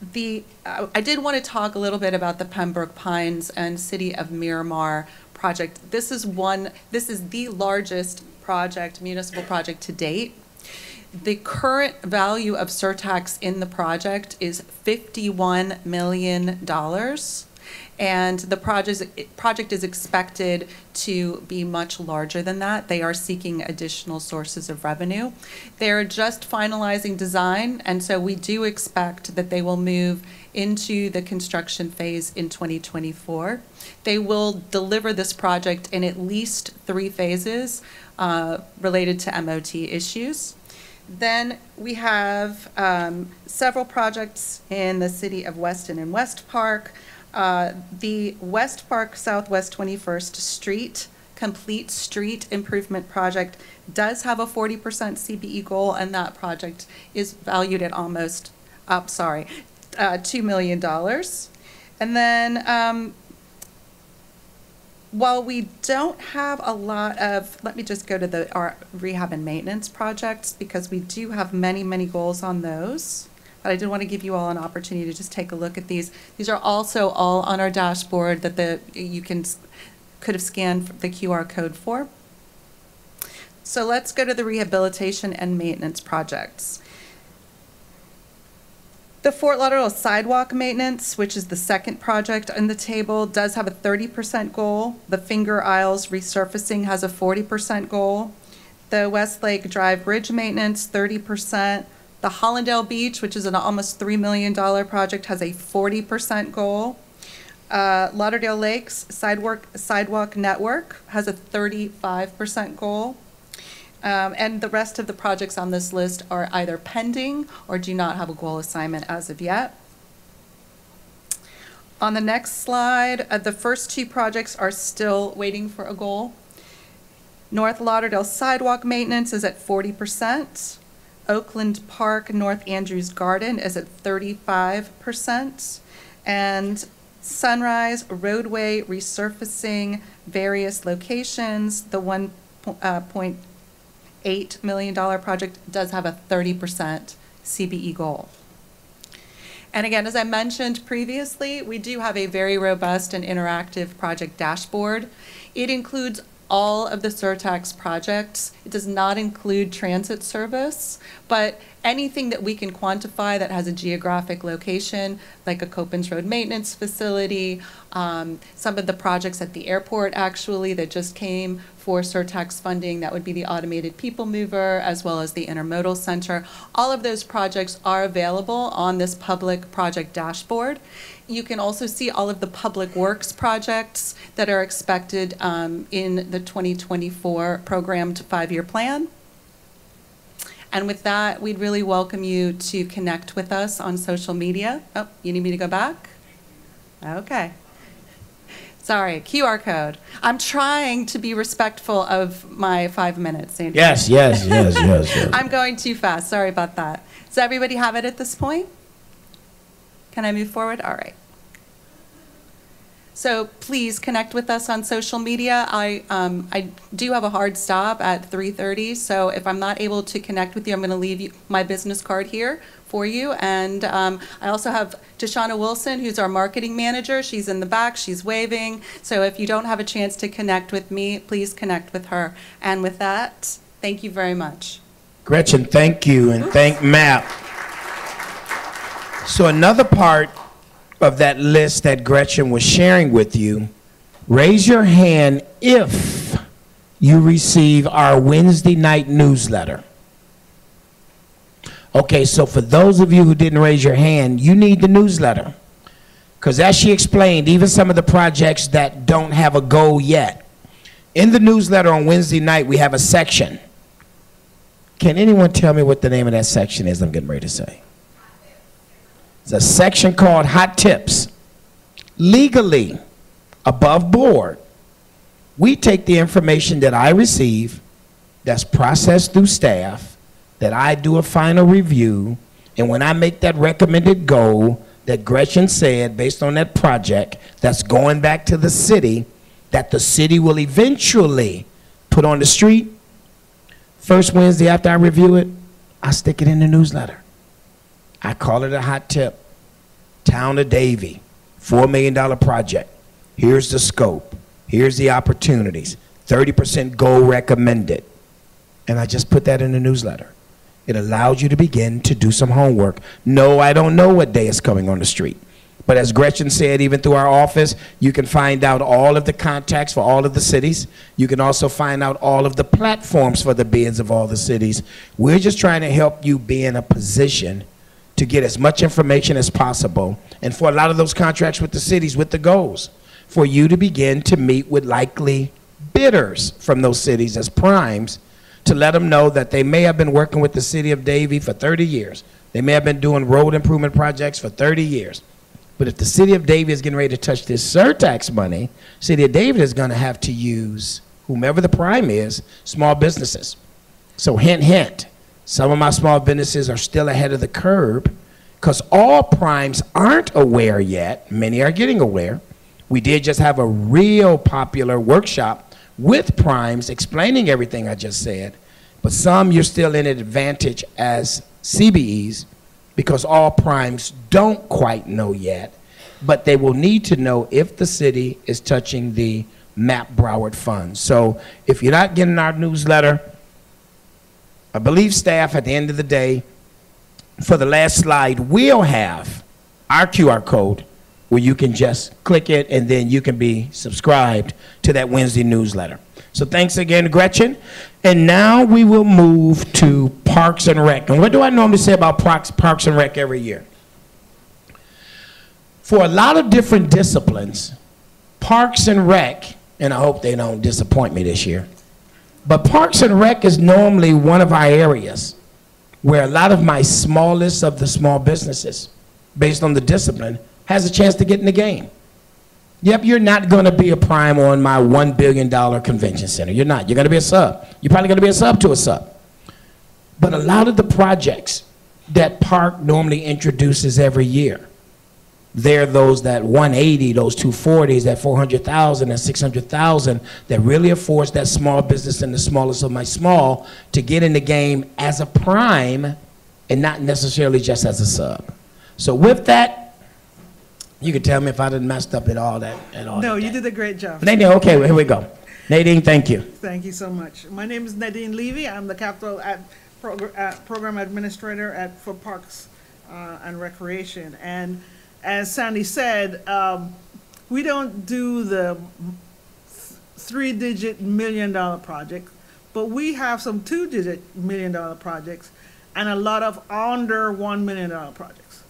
I did want to talk a little bit about the Pembroke Pines and City of Miramar project. This is the largest project, municipal project to date. The current value of surtax in the project is $51 million. And the project is expected to be much larger than that. They are seeking additional sources of revenue. They're just finalizing design, and so we do expect that they will move into the construction phase in 2024. They will deliver this project in at least 3 phases related to MOT issues. Then we have several projects in the city of Weston and West Park. The West Park Southwest 21st Street Complete Street Improvement Project does have a 40% CBE goal, and that project is valued at almost, $2 million. And then while we don't have a lot of, let me just go to our rehab and maintenance projects, because we do have many, many goals on those. But I did want to give you all an opportunity to just take a look at these. These are also all on our dashboard that you could have scanned the QR code for. So let's go to the rehabilitation and maintenance projects. The Fort Lauderdale sidewalk maintenance, which is the second project on the table, does have a 30% goal. The Finger Isles resurfacing has a 40% goal. The Westlake Drive Bridge maintenance, 30%. The Hollandale Beach, which is an almost $3 million project, has a 40% goal. Lauderdale Lakes Sidewalk Network has a 35% goal. And the rest of the projects on this list are either pending or do not have a goal assignment as of yet. On the next slide, the first 2 projects are still waiting for a goal. North Lauderdale sidewalk maintenance is at 40%. Oakland Park North Andrews Garden is at 35%, and Sunrise roadway resurfacing various locations, the $1.8 million project does have a 30% CBE goal. And again, as I mentioned previously, we do have a very robust and interactive project dashboard. It includes all of the surtax projects. It does not include transit service, but anything that we can quantify that has a geographic location, like a Copens Road maintenance facility, some of the projects at the airport actually that just came for surtax funding, that would be the automated people mover as well as the intermodal center. All of those projects are available on this public project dashboard. You can also see all of the public works projects that are expected in the 2024 program to 5-year plan. And with that, we'd really welcome you to connect with us on social media. Oh, you need me to go back? Okay. Sorry, QR code. I'm trying to be respectful of my 5 minutes, Sandy. Yes, yes, yes, yes, yes. I'm going too fast. Sorry about that. Does everybody have it at this point? Can I move forward? All right. So please connect with us on social media. I do have a hard stop at 3:30, so if I'm not able to connect with you, I'm going to leave you my business card here for you. And I also have Deshauna Wilson, who's our marketing manager. She's in the back. She's waving. So if you don't have a chance to connect with me, please connect with her. And with that, thank you very much. Gretchen, thank you, and thank MAP. So another part of that list that Gretchen was sharing with you, raise your hand if you receive our Wednesday night newsletter. Okay, so for those of you who didn't raise your hand, you need the newsletter. Because as she explained, even some of the projects that don't have a goal yet, in the newsletter on Wednesday night, we have a section. Can anyone tell me what the name of that section is? I'm getting ready to say. There's a section called Hot Tips. Legally, above board, we take the information that I receive, that's processed through staff, that I do a final review, and when I make that recommended goal that Gretchen said based on that project that's going back to the city, that the city will eventually put on the street, first Wednesday after I review it, I stick it in the newsletter. I call it a hot tip. Town of Davie, $4 million project. Here's the scope. Here's the opportunities. 30% goal recommended. And I just put that in the newsletter. It allows you to begin to do some homework. No, I don't know what day is coming on the street, But as Gretchen said, even through our office, you can find out all of the contacts for all of the cities. You can also find out all of the platforms for the bids of all the cities. We're just trying to help you be in a position to get as much information as possible, and for a lot of those contracts with the cities, with the goals, for you to begin to meet with likely bidders from those cities as primes, to let them know that they may have been working with the city of Davie for 30 years. They may have been doing road improvement projects for 30 years. But if the city of Davie is getting ready to touch this surtax money, city of Davie is going to have to use whomever the prime is, small businesses. So hint, hint, some of my small businesses are still ahead of the curve because all primes aren't aware yet. Many are getting aware. We did just have a real popular workshop with primes explaining everything I just said, but some you're still in an advantage as CBEs because all primes don't quite know yet, but they will need to know if the city is touching the MAP Broward funds. So if you're not getting our newsletter, I believe staff at the end of the day, for the last slide, we'll have our QR code where you can just click it and then you can be subscribed to that Wednesday newsletter. So thanks again, Gretchen. And now we will move to Parks and Rec. And what do I normally say about Parks and Rec every year? For a lot of different disciplines, Parks and Rec, and I hope they don't disappoint me this year, but Parks and Rec is normally one of our areas where a lot of my smallest of the small businesses, based on the discipline, has a chance to get in the game. Yep, you're not gonna be a prime on my $1 billion convention center. You're not, you're gonna be a sub. You're probably gonna be a sub to a sub. But a lot of the projects that Park normally introduces every year, they're those that 180, those 240s, that 400,000, that 600,000, that really affords that small business and the smallest of my small to get in the game as a prime and not necessarily just as a sub. So with that, you can tell me if I didn't messed up at all that. No, you did a great job. Nadine, okay, well, here we go. Nadine, thank you. Thank you so much. My name is Nadine Levy. I'm the Capital Program Administrator for Parks and Recreation. And as Sandy said, we don't do the three-digit million-dollar project, but we have some two-digit million-dollar projects and a lot of under $1 million projects.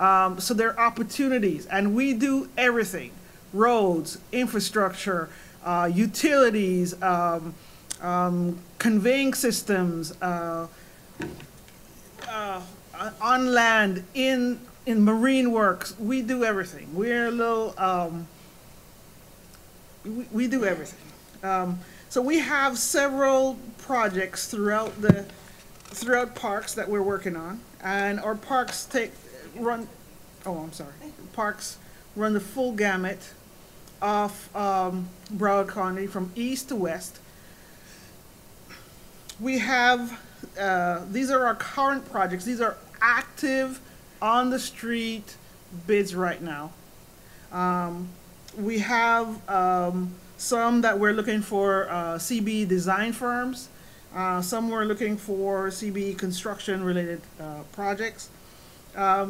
So there are opportunities, and we do everything: roads, infrastructure, utilities, conveying systems, on land, in marine works. We do everything. We're a little. We do everything. So we have several projects throughout throughout parks that we're working on, and our parks run the full gamut of Broward County from east to west. We have, these are our current projects. These are active on the street bids right now. We have some that we're looking for CBE design firms. Some we're looking for CBE construction related projects.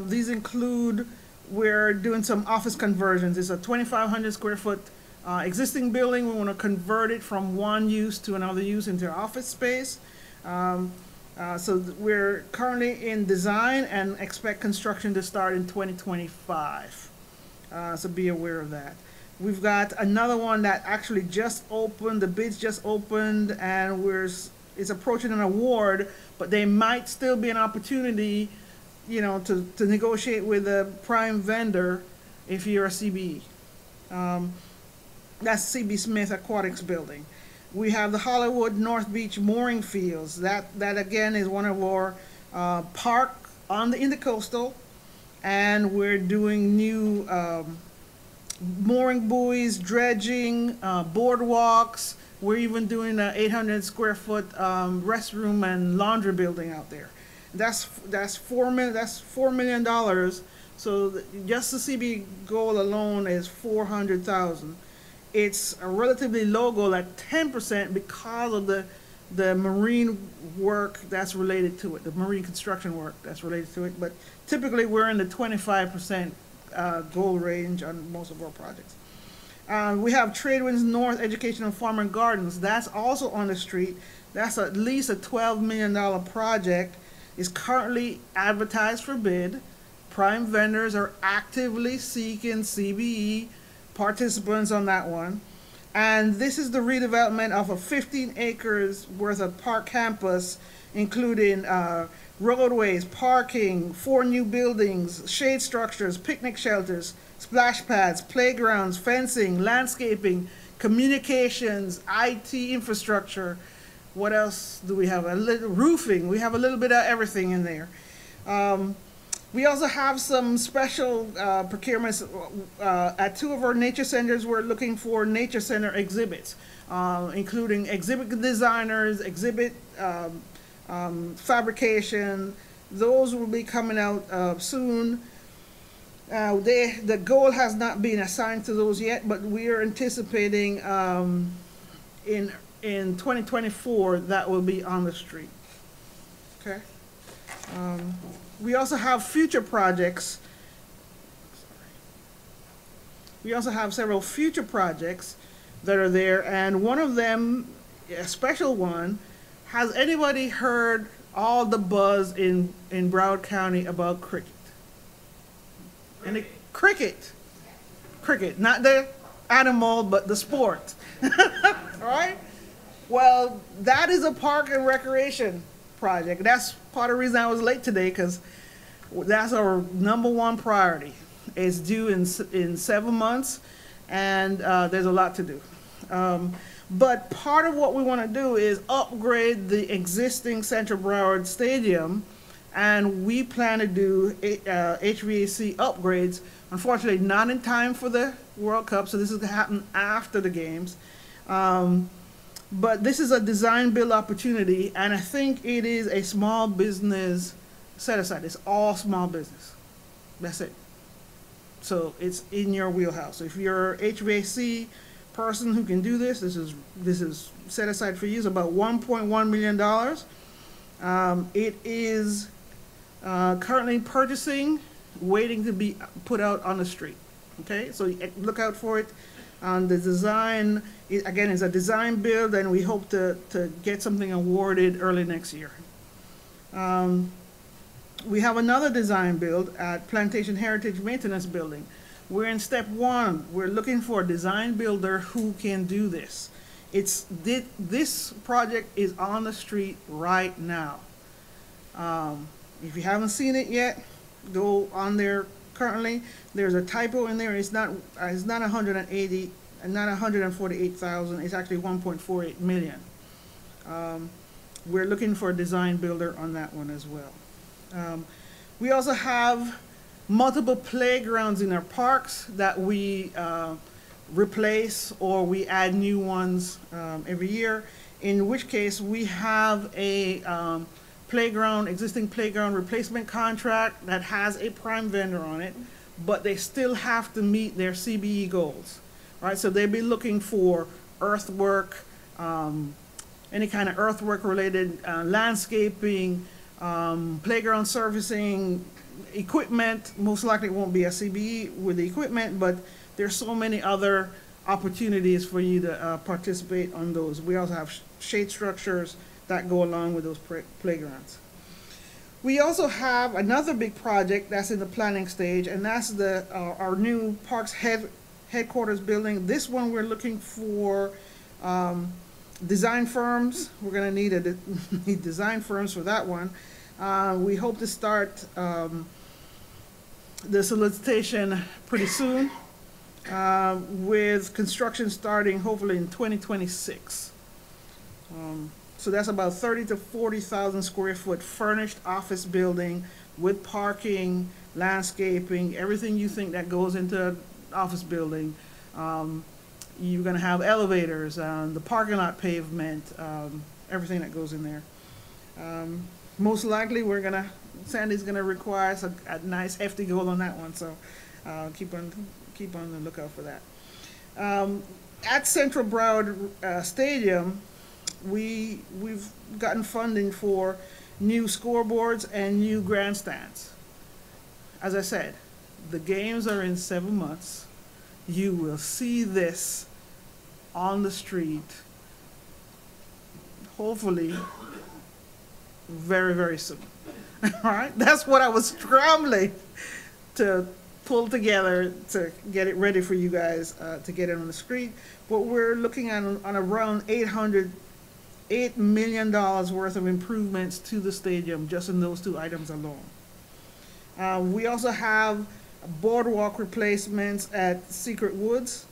These include, we're doing some office conversions. It's a 2,500 square foot existing building. We want to convert it from one use to another use into office space. So we're currently in design and expect construction to start in 2025. So be aware of that. We've got another one that actually just opened, the bids just opened, and it's approaching an award, but there might still be an opportunity, you know, to negotiate with a prime vendor if you're a CBE. That's CB Smith Aquatics Building. We have the Hollywood North Beach Mooring Fields. That again is one of our park in the coastal, and we're doing new mooring buoys, dredging, boardwalks. We're even doing an 800 square foot restroom and laundry building out there. That's $4 million. So just the CB goal alone is 400,000. It's a relatively low goal at 10% because of the marine work that's related to it, the marine construction work that's related to it. But typically we're in the 25% goal range on most of our projects. We have Tradewinds North Education and Farm and Gardens. That's also on the street. That's at least a $12 million project. It's currently advertised for bid. Prime vendors are actively seeking CBE participants on that one. And this is the redevelopment of a 15 acres worth of park campus, including roadways, parking, 4 new buildings, shade structures, picnic shelters, splash pads, playgrounds, fencing, landscaping, communications, IT infrastructure. What else do we have? A little roofing. We have a little bit of everything in there. We also have some special procurements at 2 of our nature centers. We're looking for nature center exhibits, including exhibit designers, exhibit fabrication. Those will be coming out soon. The goal has not been assigned to those yet, but we are anticipating in 2024 that will be on the street. Okay. We also have future projects. We also have several future projects that are there, and one of them, a special one, has anybody heard all the buzz in Broward County about cricket? And cricket, not the animal, but the sport. All right? Well, that is a park and recreation project. That's part of the reason I was late today, because that's our #1 priority. It's due in 7 months, and there's a lot to do. But part of what we want to do is upgrade the existing Central Broward Stadium, and we plan to do HVAC upgrades. Unfortunately, not in time for the World Cup, so this is going to happen after the games. But this is a design build opportunity, and I think it is a small business set aside. It's all small business. That's it. So it's in your wheelhouse. If you're HVAC person who can do this, this is set aside for you. It's about $1.1 million. It is currently purchasing, waiting to be put out on the street. Okay, so look out for it. And the design, again, is a design build, and we hope to get something awarded early next year. We have another design build at Plantation Heritage Maintenance Building. We're in step 1. We're looking for a design builder who can do this. This project is on the street right now. If you haven't seen it yet, go on there. Currently, there's a typo in there. It's not 180, not 148,000. It's actually 1.48 million. We're looking for a design builder on that one as well. We also have multiple playgrounds in our parks that we replace, or we add new ones every year. In which case, we have a existing playground replacement contract that has a prime vendor on it, but they still have to meet their CBE goals, right? So they'll be looking for earthwork, any kind of earthwork related landscaping, playground servicing, equipment. Most likely it won't be a CBE with the equipment, but there's so many other opportunities for you to participate on those. We also have shade structures that go along with those playgrounds. We also have another big project that's in the planning stage, and that's our new Parks headquarters building. This one we're looking for design firms. We're gonna need design firms for that one. We hope to start the solicitation pretty soon, with construction starting hopefully in 2026. So that's about 30 to 40,000 square foot furnished office building with parking, landscaping, everything you think that goes into an office building. You're gonna have elevators, the parking lot pavement, everything that goes in there. Most likely Sandy's gonna require a nice hefty goal on that one, so keep on the lookout for that. At Central Broward Stadium, we've gotten funding for new scoreboards and new grandstands. As I said, The games are in 7 months. You will see this on the street, hopefully very, very soon. All right, that's what I was scrambling to pull together to get it ready for you guys to get it on the street. But we're looking at on around $8 million worth of improvements to the stadium just in those two items alone. We also have boardwalk replacements at Secret Woods.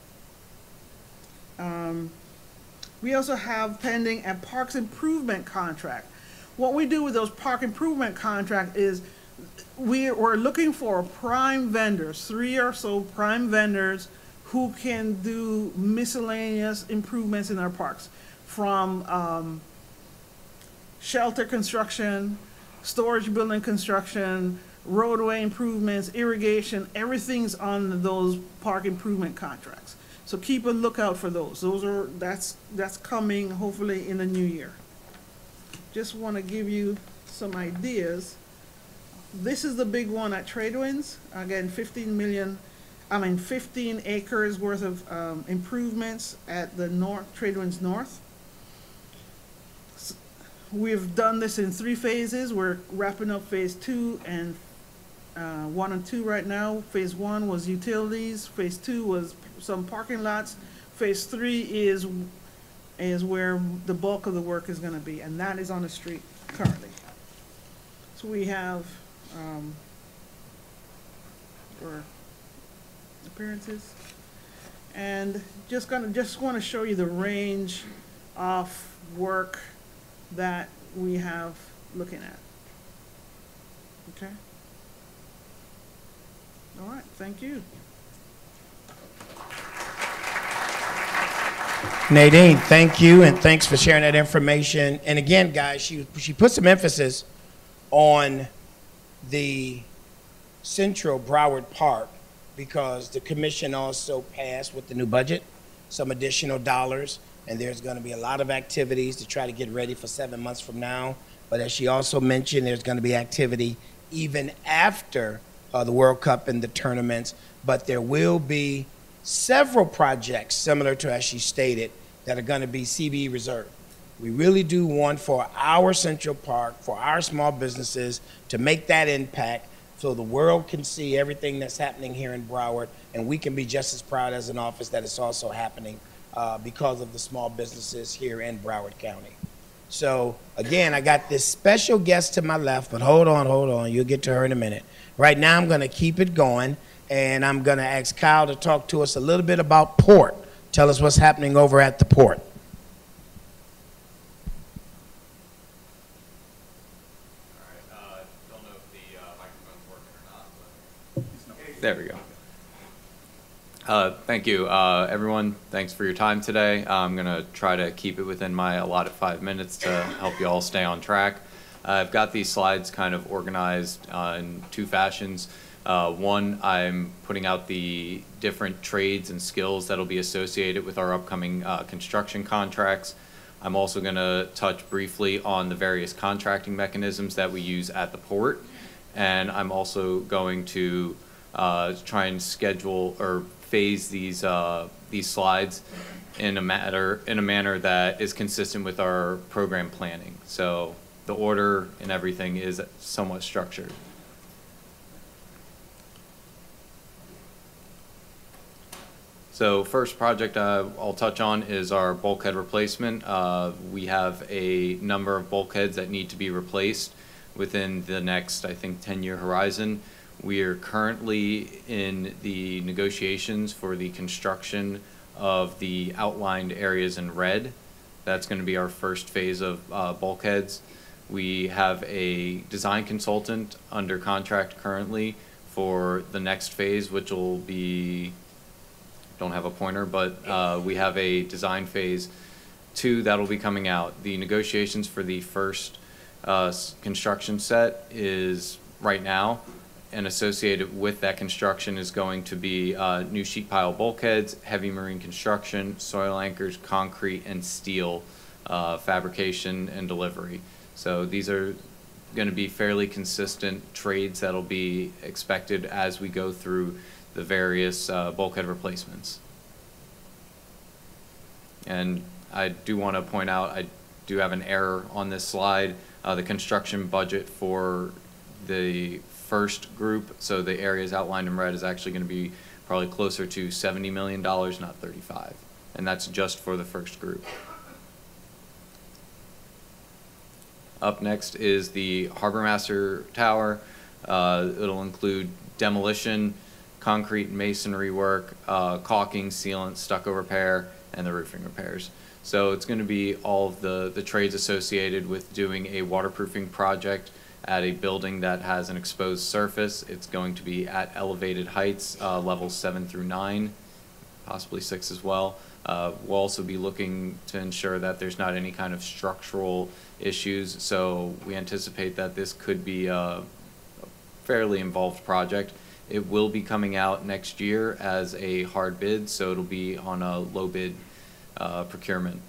We also have pending a parks improvement contract. What we do with those park improvement contract is we're looking for prime vendors, 3 or so prime vendors who can do miscellaneous improvements in our parks, from shelter construction, storage building construction, roadway improvements, irrigation. Everything's on those park improvement contracts. So keep a lookout for those. That's coming hopefully in the new year. Just want to give you some ideas. This is the big one at Tradewinds. Again, 15 acres worth of improvements at the North Tradewinds North. So we've done this in 3 phases. We're wrapping up phase 2 and 1 and 2 right now. Phase 1 was utilities. Phase 2 was some parking lots. Phase 3 is where the bulk of the work is going to be, and that is on the street currently. So we have our appearances, and just want to show you the range of work that we have looking at. Okay. All right. Thank you. Nadine, thank you, and thanks for sharing that information. And again, guys, she put some emphasis on the Central Broward Park because the commission also passed with the new budget some additional dollars, and there's going to be a lot of activities to try to get ready for 7 months from now. But as she also mentioned, there's going to be activity even after the World Cup and the tournaments, but there will be several projects similar to as she stated that are going to be CBE reserved. We really do want for our Central Park, for our small businesses to make that impact so the world can see everything that's happening here in Broward, and we can be just as proud as an office that it's also happening because of the small businesses here in Broward County. So again, I got this special guest to my left, but hold on, you'll get to her in a minute. Right now I'm going to keep it going, and I'm going to ask Kyle to talk to us a little bit about port. Tell us what's happening over at the port. All right, don't know if the microphone's working or not. But there we go. Thank you, everyone. Thanks for your time today. I'm going to try to keep it within my allotted 5 minutes to help you all stay on track. I've got these slides kind of organized in 2 fashions. One, I'm putting out the different trades and skills that'll be associated with our upcoming construction contracts. I'm also going to touch briefly on the various contracting mechanisms that we use at the port. And I'm also going to try and schedule or phase these slides in a manner that is consistent with our program planning. So the order and everything is somewhat structured. So first project I'll touch on is our bulkhead replacement. We have a number of bulkheads that need to be replaced within the next, I think, 10-year horizon. We are currently in the negotiations for the construction of the outlined areas in red. That's going to be our first phase of bulkheads. We have a design consultant under contract currently for the next phase, which will be, don't have a pointer, but we have a design phase 2 that'll be coming out. The negotiations for the first construction set is right now, and associated with that construction is going to be new sheet pile bulkheads, heavy marine construction, soil anchors, concrete, and steel fabrication and delivery. So these are going to be fairly consistent trades that'll be expected as we go through the various bulkhead replacements. And I do want to point out, I do have an error on this slide. The construction budget for the first group, so the areas outlined in red, is actually going to be probably closer to $70 million, not 35. And that's just for the first group. Up next is the Harbor Master Tower. It'll include demolition, concrete masonry work, caulking, sealant, stucco repair, and the roofing repairs. So it's going to be all of the trades associated with doing a waterproofing project at a building that has an exposed surface. It's going to be at elevated heights, levels 7 through 9, possibly 6 as well. We'll also be looking to ensure that there's not any kind of structural issues. So we anticipate that this could be a fairly involved project. It will be coming out next year as a hard bid, so it'll be on a low bid procurement.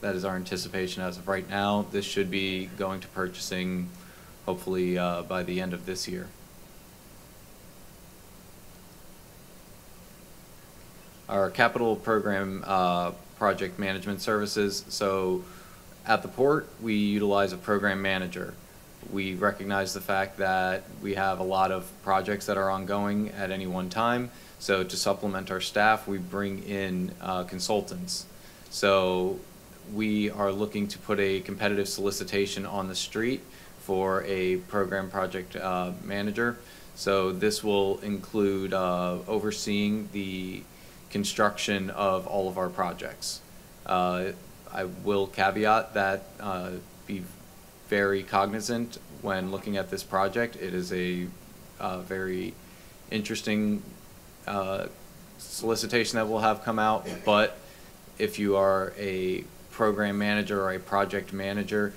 That is our anticipation as of right now. This should be going to purchasing hopefully by the end of this year. Our capital program project management services. So at the port, we utilize a program manager. We recognize the fact that we have a lot of projects that are ongoing at any one time. So to supplement our staff, we bring in consultants. So we are looking to put a competitive solicitation on the street for a program project manager. So this will include overseeing the construction of all of our projects. I will caveat that be very cognizant when looking at this project. It is a very interesting solicitation that we'll have come out, but if you are a program manager or a project manager,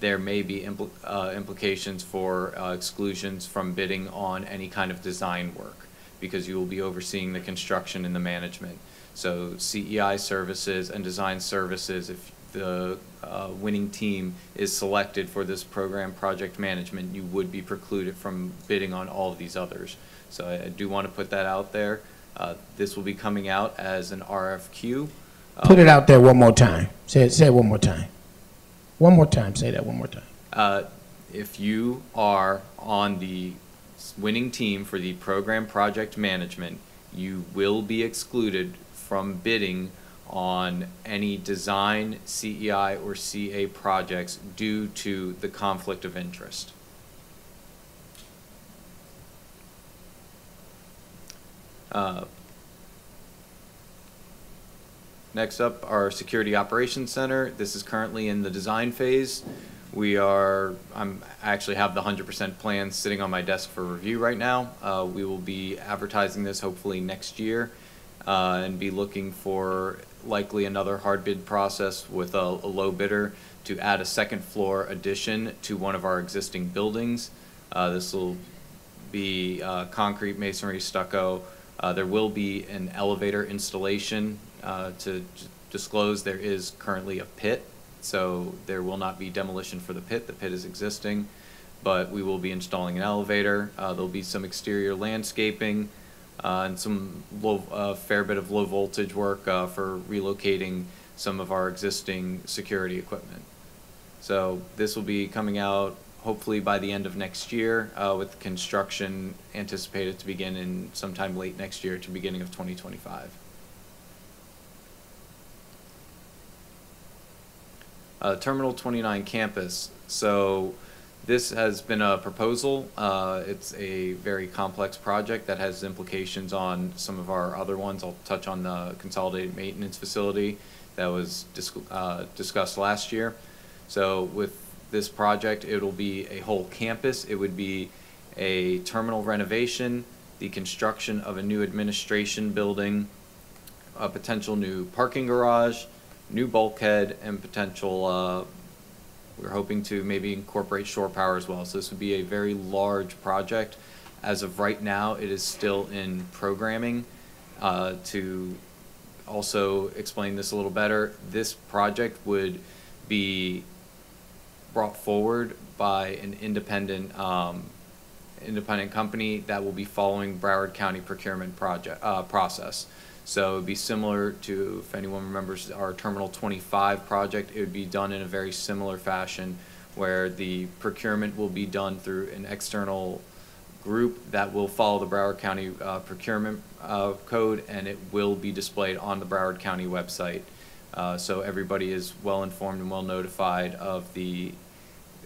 there may be implications for exclusions from bidding on any kind of design work, because you will be overseeing the construction and the management. So CEI services and design services, if the winning team is selected for this program project management, you would be precluded from bidding on all of these others. So I do want to put that out there. This will be coming out as an RFQ. Put it out there one more time. Say it one more time. One more time, say that one more time. If you are on the winning team for the program project management, you will be excluded from bidding on any design, CEI, or CA projects due to the conflict of interest. Next up, our Security Operations Center. This is currently in the design phase. I actually have the 100% plans sitting on my desk for review right now. We will be advertising this hopefully next year and be looking for likely another hard bid process with a low bidder to add a second floor addition to one of our existing buildings. This will be concrete, masonry, stucco. There will be an elevator installation. To disclose, there is currently a pit, so there will not be demolition for the pit. The pit is existing, but we will be installing an elevator. There'll be some exterior landscaping and some fair bit of low voltage work for relocating some of our existing security equipment. So this will be coming out hopefully by the end of next year, with construction anticipated to begin in sometime late next year to beginning of 2025. Terminal 29 campus. So this has been a proposal. It's a very complex project that has implications on some of our other ones. I'll touch on the consolidated maintenance facility that was discussed last year. So with this project, it will be a whole campus. It would be a terminal renovation, the construction of a new administration building, a potential new parking garage, new bulkhead, and potential, we're hoping to maybe incorporate shore power as well. So this would be a very large project. As of right now, it is still in programming. To also explain this a little better, this project would be brought forward by an independent company that will be following Broward County procurement process. So it would be similar to, if anyone remembers our Terminal 25 project, it would be done in a very similar fashion where the procurement will be done through an external group that will follow the Broward County procurement code, and it will be displayed on the Broward County website. So everybody is well informed and well notified of the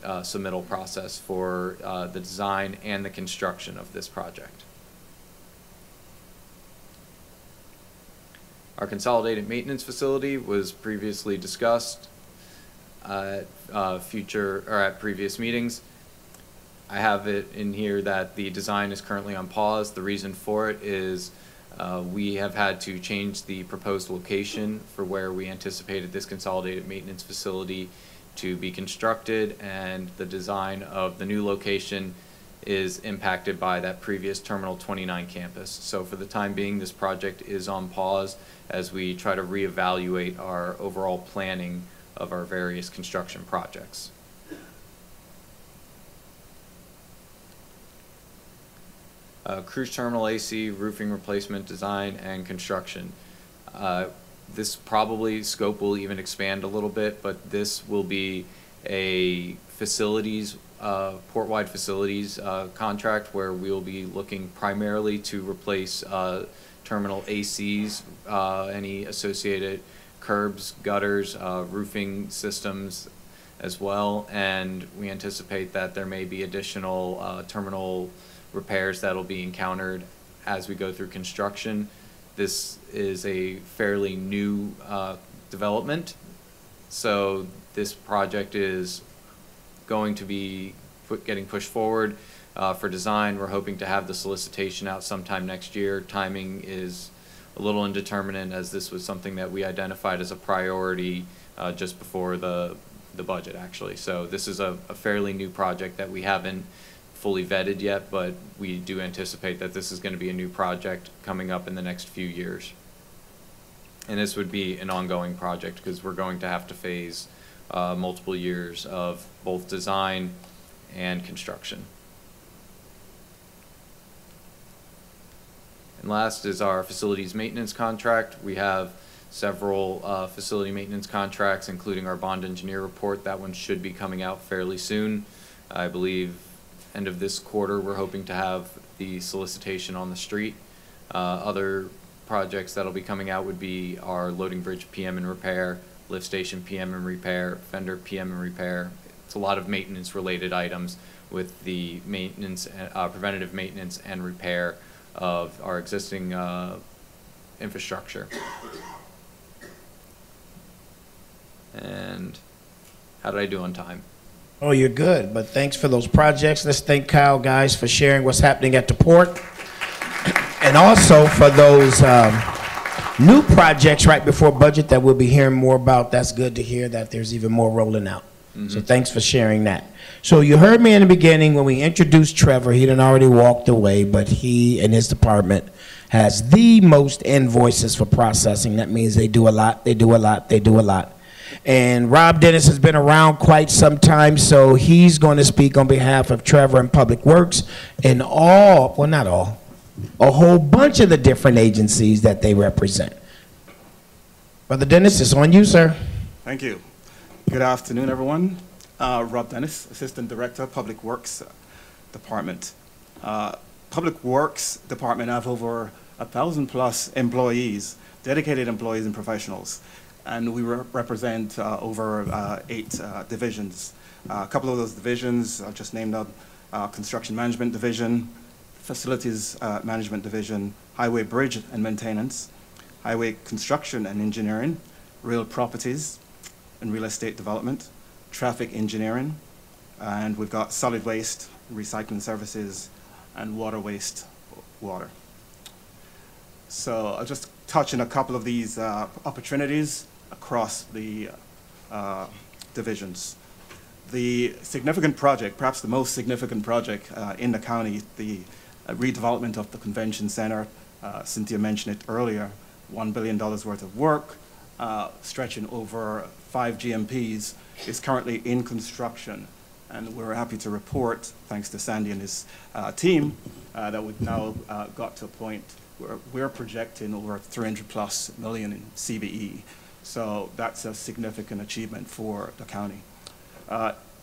submittal process for the design and the construction of this project. Our consolidated maintenance facility was previously discussed at previous meetings. I have it in here that the design is currently on pause. The reason for it is we have had to change the proposed location for where we anticipated this consolidated maintenance facility to be constructed, and the design of the new location is impacted by that previous Terminal 29 campus. So for the time being, this project is on pause as we try to reevaluate our overall planning of our various construction projects. Cruise Terminal AC, roofing replacement, design, and construction. This probably scope will even expand a little bit, but this will be a facilities, port-wide facilities contract where we'll be looking primarily to replace terminal ACs, any associated curbs, gutters, roofing systems as well, and we anticipate that there may be additional terminal repairs that will be encountered as we go through construction. This is a fairly new development, so this project is going to be getting pushed forward for design. We're hoping to have the solicitation out sometime next year. Timing is a little indeterminate as this was something that we identified as a priority just before the budget actually. So this is a fairly new project that we haven't fully vetted yet, but we do anticipate that this is going to be a new project coming up in the next few years. And this would be an ongoing project because we're going to have to phase multiple years of both design and construction. And last is our facilities maintenance contract. We have several facility maintenance contracts, including our bond engineer report. That one should be coming out fairly soon. I believe end of this quarter, we're hoping to have the solicitation on the street. Other projects that'll be coming out would be our loading bridge PM and repair, lift station PM and repair, fender PM and repair. It's a lot of maintenance related items with the maintenance, preventative maintenance and repair of our existing infrastructure. And how did I do on time? Oh, you're good, but thanks for those projects. Let's thank Kyle, guys, for sharing what's happening at the port, and also for those new projects right before budget that we'll be hearing more about. That's good to hear that there's even more rolling out. Mm-hmm. So thanks for sharing that. So you heard me in the beginning when we introduced Trevor. He done already walked away, but he and his department has the most invoices for processing. That means they do a lot, they do a lot, they do a lot. And Rob Dennis has been around quite some time, so he's going to speak on behalf of Trevor and Public Works and all, well, not all, a whole bunch of the different agencies that they represent. Brother Dennis, it's on you, sir. Thank you. Good afternoon, everyone. Rob Dennis, Assistant Director, Public Works Department. Public Works Department, I have over 1,000+ employees, dedicated employees and professionals. And we represent over 8 divisions. A couple of those divisions, I'll just name them, Construction Management Division, Facilities Management Division, Highway Bridge and Maintenance, Highway Construction and Engineering, Real Properties and Real Estate Development, Traffic Engineering, and we've got Solid Waste, Recycling Services, and Water Waste, Water. So I'll just touch on a couple of these opportunities across the divisions. The significant project, perhaps the most significant project in the county, the redevelopment of the convention center. Cynthia mentioned it earlier, $1 billion worth of work, stretching over 5 GMPs, is currently in construction. And we're happy to report, thanks to Sandy and his team, that we've now got to a point where we're projecting over 300 plus million in CBE. So that's a significant achievement for the county.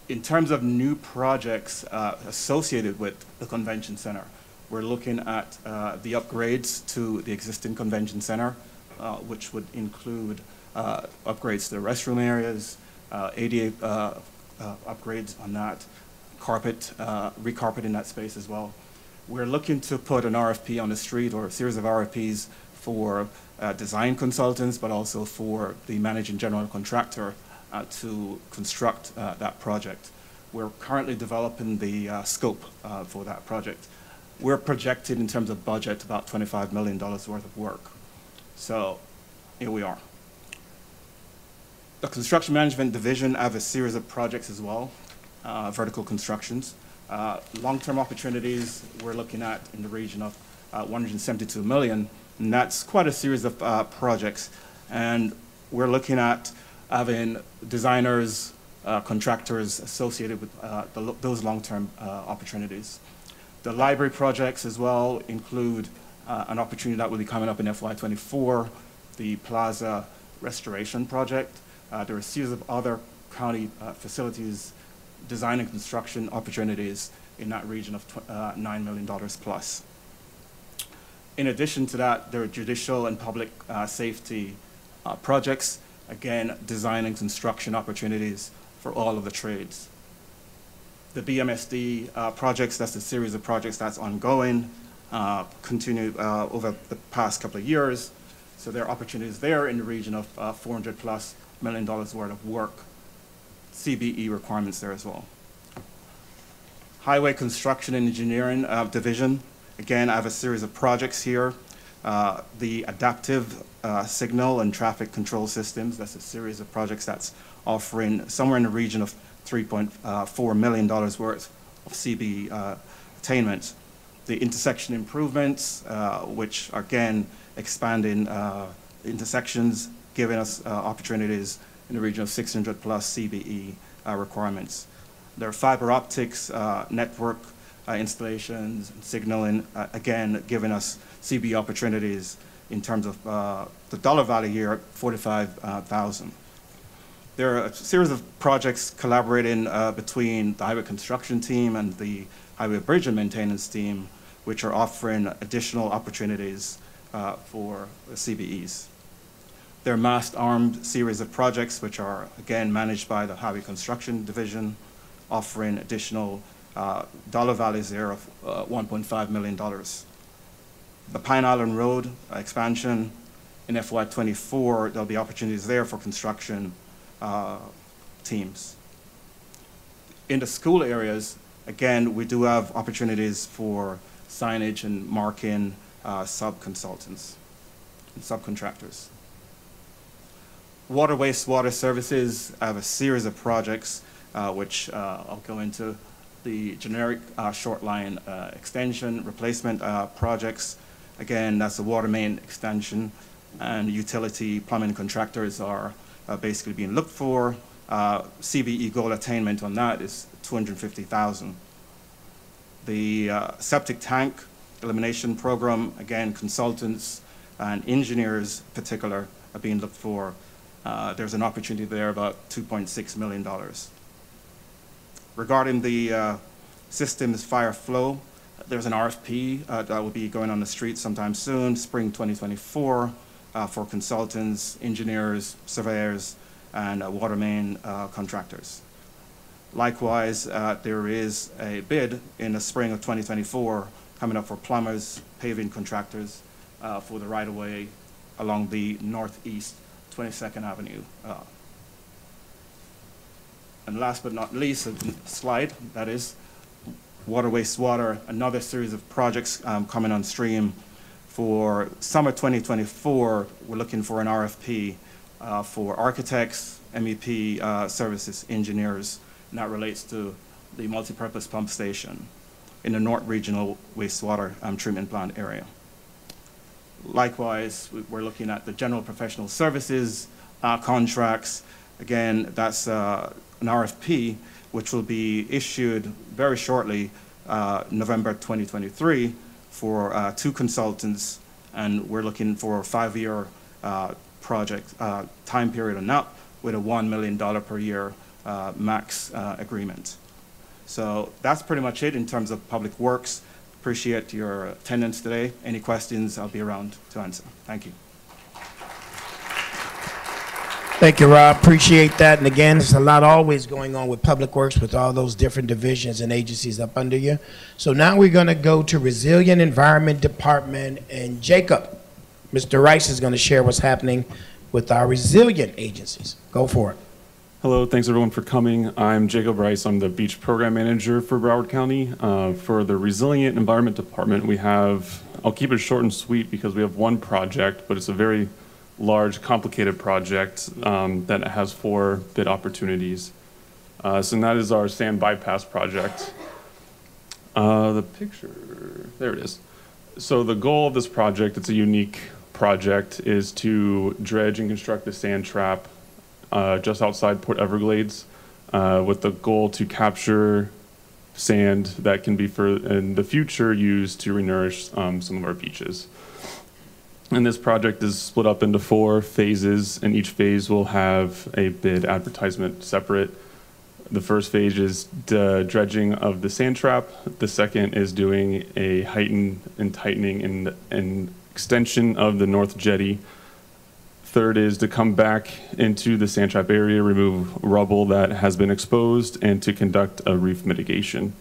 In terms of new projects associated with the convention center, we're looking at the upgrades to the existing convention center, which would include upgrades to the restroom areas, ADA upgrades on that, carpet, recarpeting that space as well. We're looking to put an RFP on the street, or a series of RFPs for design consultants, but also for the managing general contractor to construct that project. We're currently developing the scope for that project. We're projected in terms of budget about $25 million worth of work. So here we are. The construction management division have a series of projects as well, vertical constructions. Long-term opportunities we're looking at in the region of 172 million, and that's quite a series of projects. And we're looking at having designers, contractors associated with those long-term opportunities. The library projects as well include an opportunity that will be coming up in FY24, the plaza restoration project. There are a series of other county facilities, design and construction opportunities in that region of $9 million plus. In addition to that, there are judicial and public safety projects. Again, design and construction opportunities for all of the trades. The BMSD projects, that's a series of projects that's ongoing, continue over the past couple of years. So there are opportunities there in the region of 400 plus million dollars worth of work, CBE requirements there as well. Highway construction and engineering division. Again, I have a series of projects here. The adaptive signal and traffic control systems, that's a series of projects that's offering somewhere in the region of $3.4 million worth of CBE attainment. The intersection improvements, which again, expanding intersections, giving us opportunities in the region of 600 plus CBE requirements. There are fiber optics, network installations, and signaling, again, giving us CBE opportunities in terms of the dollar value here at $45,000. There are a series of projects collaborating between the highway construction team and the highway bridge and maintenance team, which are offering additional opportunities for CBEs. There are massed armed series of projects which are, again, managed by the highway construction division, offering additional dollar values there of $1.5 million. The Pine Island Road expansion in FY24, there'll be opportunities there for construction teams. In the school areas, again, we do have opportunities for signage and marking sub-consultants and subcontractors. Water, wastewater services have a series of projects, which I'll go into. The generic short line extension replacement projects. Again, that's the water main extension, and utility plumbing contractors are basically being looked for. CBE goal attainment on that is 250,000. The septic tank elimination program, again, consultants and engineers in particular are being looked for. There's an opportunity there about $2.6 million. Regarding the systems fire flow, there's an RFP that will be going on the street sometime soon, spring 2024, for consultants, engineers, surveyors, and water main contractors. Likewise, there is a bid in the spring of 2024 coming up for plumbers, paving contractors for the right-of-way along the northeast 22nd Avenue. And last but not least, a slide, that is water, wastewater, another series of projects coming on stream. For summer 2024, we're looking for an RFP for architects, MEP services, engineers, and that relates to the multipurpose pump station in the North Regional Wastewater Treatment Plant area. Likewise, we're looking at the general professional services contracts. Again, that's an RFP which will be issued very shortly, November 2023, for 2 consultants, and we're looking for a 5-year project time period on that with a $1 million per year max agreement. So that's pretty much it in terms of public works. Appreciate your attendance today. Any questions, I'll be around to answer. Thank you. Thank you, Rob. Appreciate that. And again, there's a lot always going on with public works with all those different divisions and agencies up under you. So now we're going to go to Resilient Environment Department and Jacob. Mr. Rice is going to share what's happening with our resilient agencies. Go for it. Hello, thanks everyone for coming. I'm Jacob Rice. I'm the Beach Program Manager for Broward County. For the Resilient Environment Department, we have, I'll keep it short and sweet because we have one project, but it's a very large, complicated project that has 4 bid opportunities. So that is our sand bypass project. The picture, there it is. So the goal of this project, it's a unique project, is to dredge and construct the sand trap just outside Port Everglades, with the goal to capture sand that can be, for in the future, used to renourish some of our beaches. And this project is split up into 4 phases, and each phase will have a bid advertisement separate. The first phase is the dredging of the sand trap. The second is doing a heightened and tightening and extension of the north jetty. Third is to come back into the sand trap area, remove rubble that has been exposed, and to conduct a reef mitigation.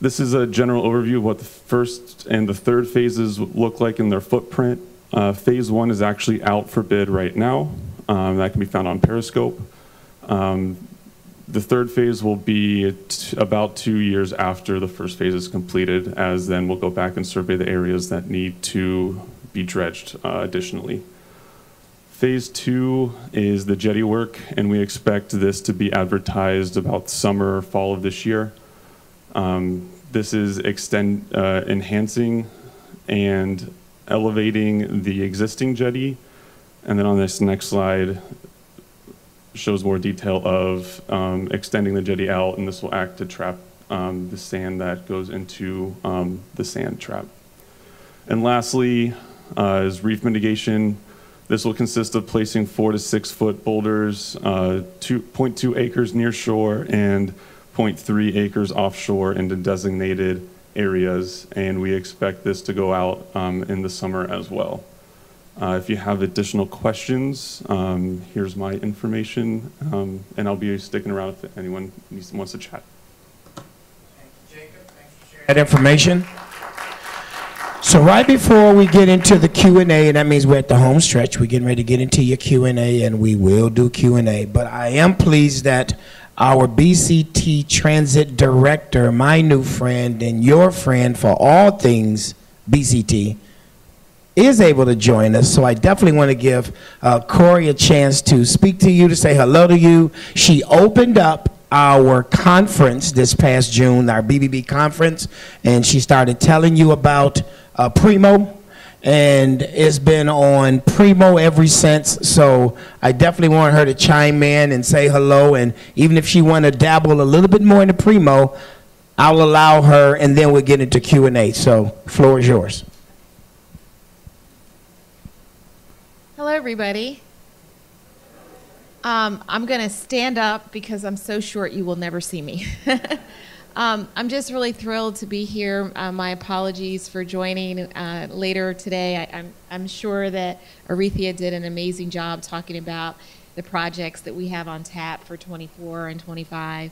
This is a general overview of what the first and the third phases look like in their footprint. Phase 1 is actually out for bid right now. That can be found on Periscope. The third phase will be about 2 years after the first phase is completed, as then we'll go back and survey the areas that need to be dredged additionally. Phase 2 is the jetty work, and we expect this to be advertised about summer or fall of this year. This is enhancing and elevating the existing jetty. And then on this next slide shows more detail of extending the jetty out, and this will act to trap the sand that goes into the sand trap. And lastly is reef mitigation. This will consist of placing 4 to 6 foot boulders, 2.2 acres near shore and 0.3 acres offshore into designated areas. And we expect this to go out in the summer as well. If you have additional questions, here's my information. And I'll be sticking around if anyone wants to chat. Thank you, Jacob. Thanks for sharing that information. So right before we get into the Q&A, and that means we're at the home stretch, we're getting ready to get into your Q&A, and we will do Q&A. But I am pleased that our BCT Transit Director, my new friend and your friend for all things BCT, is able to join us. So I definitely want to give Corey a chance to speak to you, to say hello to you. She opened up our conference this past June, our BBB conference, and she started telling you about Primo, and it's been on Primo ever since. So I definitely want her to chime in and say hello, and even if she want to dabble a little bit more into Primo, I'll allow her, and then we'll get into Q&A. So floor is yours. Hello, everybody. I'm going to stand up because I'm so short you will never see me. I'm just really thrilled to be here. My apologies for joining later today. I'm sure that Arethea did an amazing job talking about the projects that we have on tap for 24 and 25,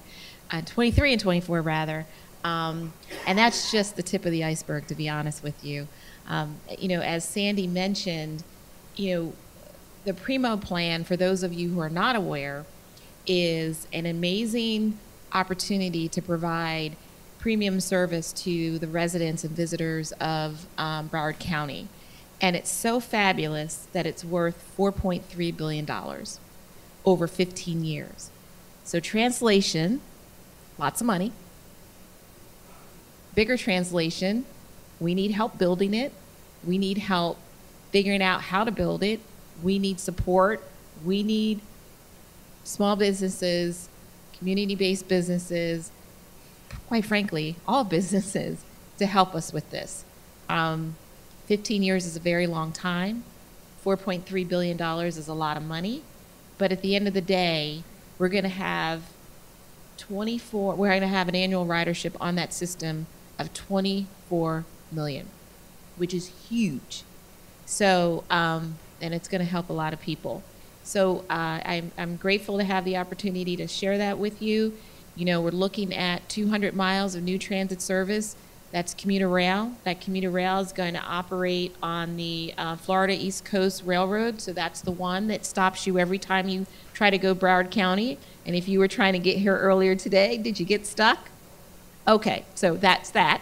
23 and 24 rather. And that's just the tip of the iceberg, to be honest with you. You know, as Sandy mentioned, you know, the Primo plan, for those of you who are not aware, is an amazing opportunity to provide premium service to the residents and visitors of Broward County. And it's so fabulous that it's worth $4.3 billion over 15 years. So translation, lots of money. Bigger translation, we need help building it. We need help figuring out how to build it. We need support, we need small businesses, community-based businesses, quite frankly, all businesses, to help us with this. 15 years is a very long time. $4.3 billion is a lot of money. But at the end of the day, we're going to have we're going to have an annual ridership on that system of 24 million, which is huge. So, and it's going to help a lot of people. So I'm grateful to have the opportunity to share that with you. You know, we're looking at 200 miles of new transit service. That's commuter rail. That commuter rail is going to operate on the Florida East Coast Railroad. So that's the one that stops you every time you try to go Broward County. And if you were trying to get here earlier today, did you get stuck? Okay, so that's that.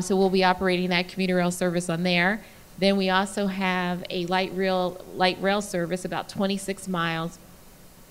So we'll be operating that commuter rail service on there. Then we also have a light rail service, about 26 miles,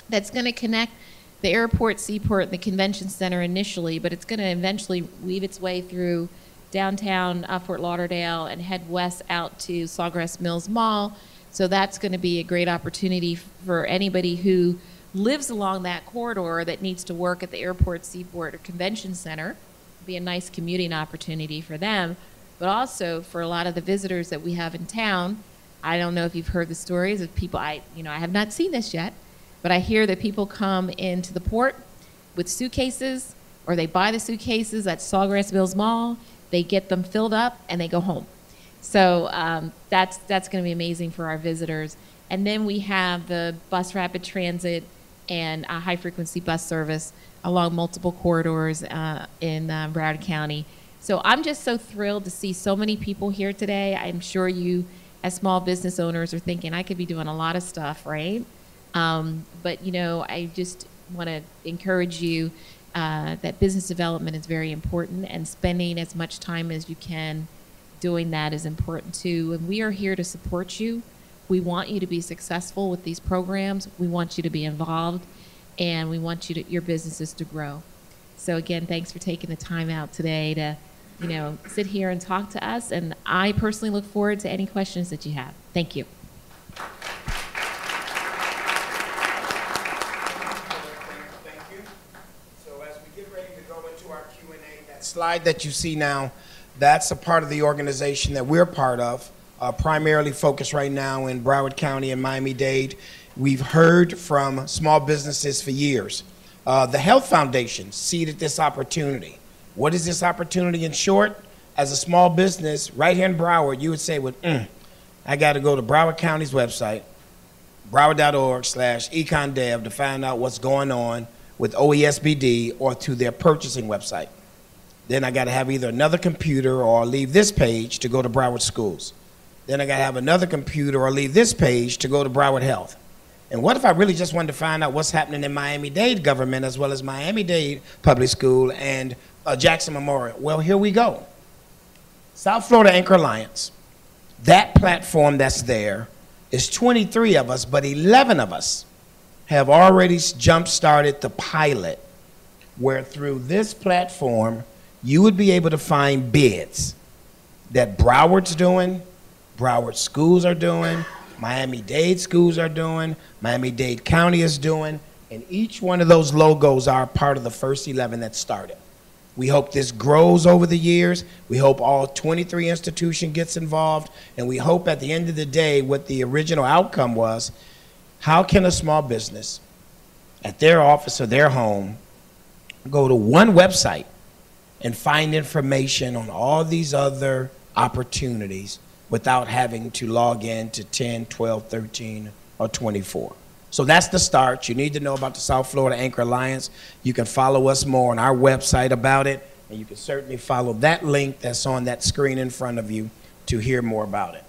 that's going to connect the airport, seaport, and the convention center initially, but it's going to eventually weave its way through downtown Fort Lauderdale and head west out to Sawgrass Mills Mall. So that's going to be a great opportunity for anybody who lives along that corridor that needs to work at the airport, seaport, or convention center. It'll be a nice commuting opportunity for them. But also for a lot of the visitors that we have in town, I don't know if you've heard the stories of people, I have not seen this yet, but I hear that people come into the port with suitcases, or they buy the suitcases at Sawgrass Mills Mall, they get them filled up, and they go home. So that's gonna be amazing for our visitors. And then we have the bus rapid transit and a high frequency bus service along multiple corridors in Broward County. So I'm just so thrilled to see so many people here today. I'm sure you, as small business owners, are thinking, I could be doing a lot of stuff, right? But you know, I just want to encourage you that business development is very important, and spending as much time as you can doing that is important too. And we are here to support you. We want you to be successful with these programs. We want you to be involved, and we want your businesses to grow. So again, thanks for taking the time out today to sit here and talk to us, and I personally look forward to any questions that you have. Thank you. Thank you. So as we get ready to go into our Q&A, that slide that you see now, that's a part of the organization that we're part of, primarily focused right now in Broward County and Miami-Dade. We've heard from small businesses for years. The Health Foundation seeded this opportunity. What is this opportunity in short? As a small business right here in Broward, you would say, I got to go to Broward County's website, Broward.org/econdev, to find out what's going on with OESBD, or to their purchasing website. Then I got to have either another computer or leave this page to go to Broward Schools. Then I got to have another computer or leave this page to go to Broward Health. And what if I really just wanted to find out what's happening in Miami-Dade government, as well as Miami-Dade Public School and Jackson Memorial? Well, here we go. South Florida Anchor Alliance, that platform that's there is 23 of us, but 11 of us have already jump-started the pilot, where through this platform, you would be able to find bids that Broward's doing, Broward schools are doing, Miami-Dade schools are doing, Miami-Dade County is doing, and each one of those logos are part of the first 11 that started. We hope this grows over the years. We hope all 23 institutions gets involved, and we hope at the end of the day what the original outcome was, how can a small business at their office or their home go to one website and find information on all these other opportunities without having to log in to 10, 12, 13, or 24. So that's the start. You need to know about the South Florida Anchor Alliance. You can follow us more on our website about it, and you can certainly follow that link that's on that screen in front of you to hear more about it.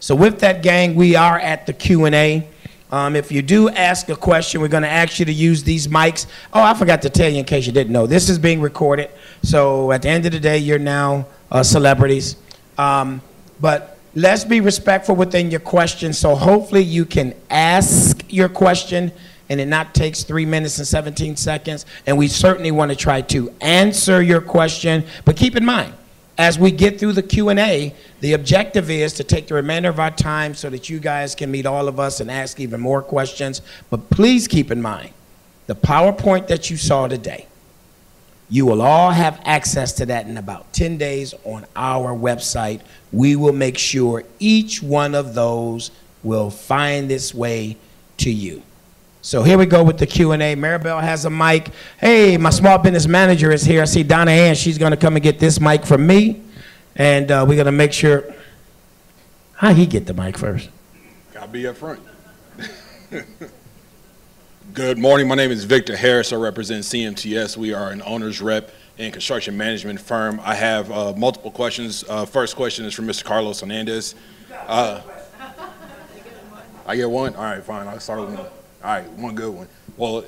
So with that, gang, we are at the Q&A. If you do ask a question, we're gonna ask you to use these mics. Oh, I forgot to tell you in case you didn't know, this is being recorded. So at the end of the day, you're now celebrities. But let's be respectful within your questions. So hopefully you can ask your question and it not takes 3 minutes and 17 seconds. And we certainly want to try to answer your question. But keep in mind, As we get through the Q&A, the objective is to take the remainder of our time so that you guys can meet all of us and ask even more questions. But please keep in mind, the PowerPoint that you saw today, you will all have access to that in about 10 days on our website. We will make sure each one of those will find its way to you. So here we go with the Q&A. Maribel has a mic. Hey, my small business manager is here. I see Donahan. She's going to come and get this mic from me. And we're going to make sure. How'd he get the mic first? Got to be up front. Good morning. My name is Victor Harris. I represent CMTS. We are an owner's rep and construction management firm. I have multiple questions. First question is from Mr. Carlos Hernandez. I get one? All right, fine. I'll start with one. All right, one good one. Well,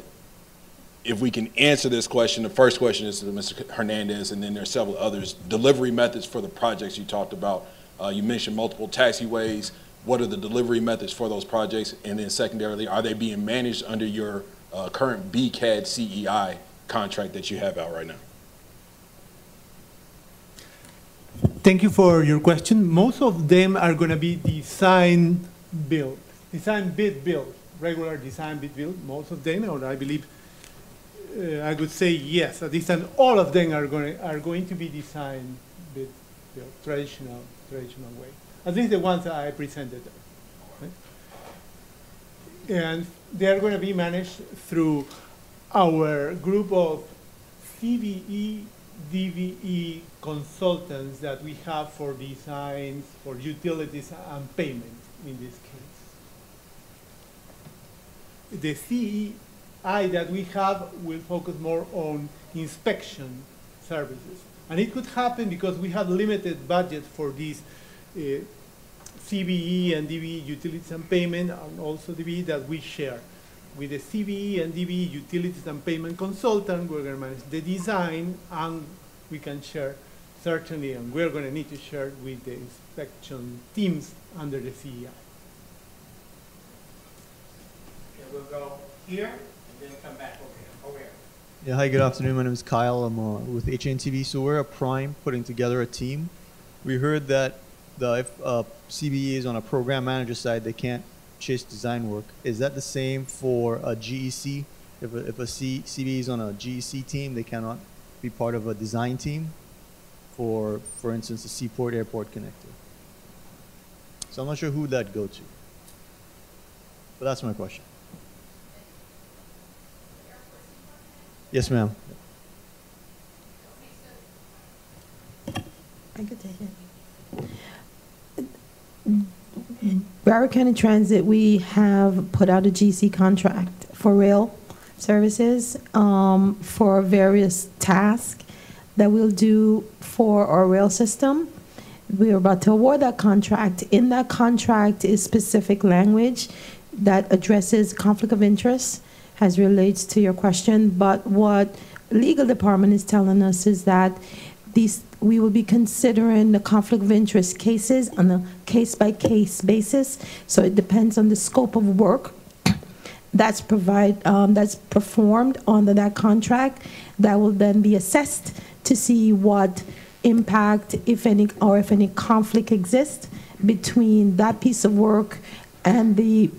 if we can answer this question, the first question is to Mr. Hernandez, and then there are several others. Delivery methods for the projects you talked about. You mentioned multiple taxiways. What are the delivery methods for those projects? And then secondarily, are they being managed under your current BCAD CEI contract that you have out right now? Thank you for your question. Most of them are going to be design bid build. Regular design bid build, most of them, or I believe, I would say yes. At least, and all of them are going to be design bid build, traditional way. At least the ones that I presented there, right? And they are going to be managed through our group of CBE, DBE consultants that we have for designs, for utilities, and payments in this case. The CEI that we have will focus more on inspection services. And it could happen because we have limited budget for these CBE and DBE utilities and payment, and also DBE that we share. With the CBE and DBE utilities and payment consultant, we're going to manage the design, and we can share, certainly, and we're going to need to share with the inspection teams under the CEI. We'll go here and then come back over here. Yeah, hi, good afternoon. My name is Kyle. I'm with HNTV. So we're a prime putting together a team. We heard that if CBE is on a program manager side, they can't chase design work. Is that the same for a GEC? If a CBE is on a GEC team, they cannot be part of a design team for instance, a Seaport Airport connector. So I'm not sure who that go to. But that's my question. Yes, ma'am. I could take it. Broward County Transit, we have put out a GC contract for rail services for various tasks that we'll do for our rail system. We are about to award that contract. In that contract is specific language that addresses conflict of interest as relates to your question, but what legal department is telling us is that these, we will be considering the conflict of interest cases on a case-by-case basis, so it depends on the scope of work that's performed under that contract. That will then be assessed to see what impact, if any, or if any conflict exists between that piece of work and the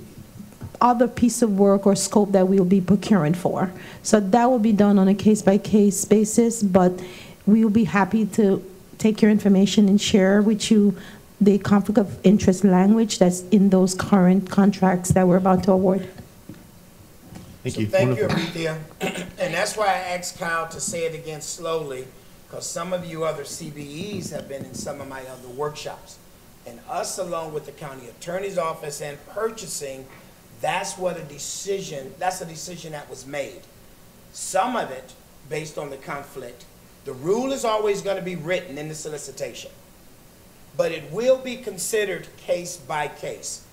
other piece of work or scope that we'll be procuring for. So that will be done on a case-by-case basis, but we will be happy to take your information and share with you the conflict of interest language that's in those current contracts that we're about to award. Thank you. So thank you, Arethea. And that's why I asked Kyle to say it again slowly, because some of you other CBEs have been in some of my other workshops. And us, along with the county attorney's office and purchasing, that's what a decision, that's a decision that was made. Some of it based on the conflict. The rule is always going to be written in the solicitation, but it will be considered case by case,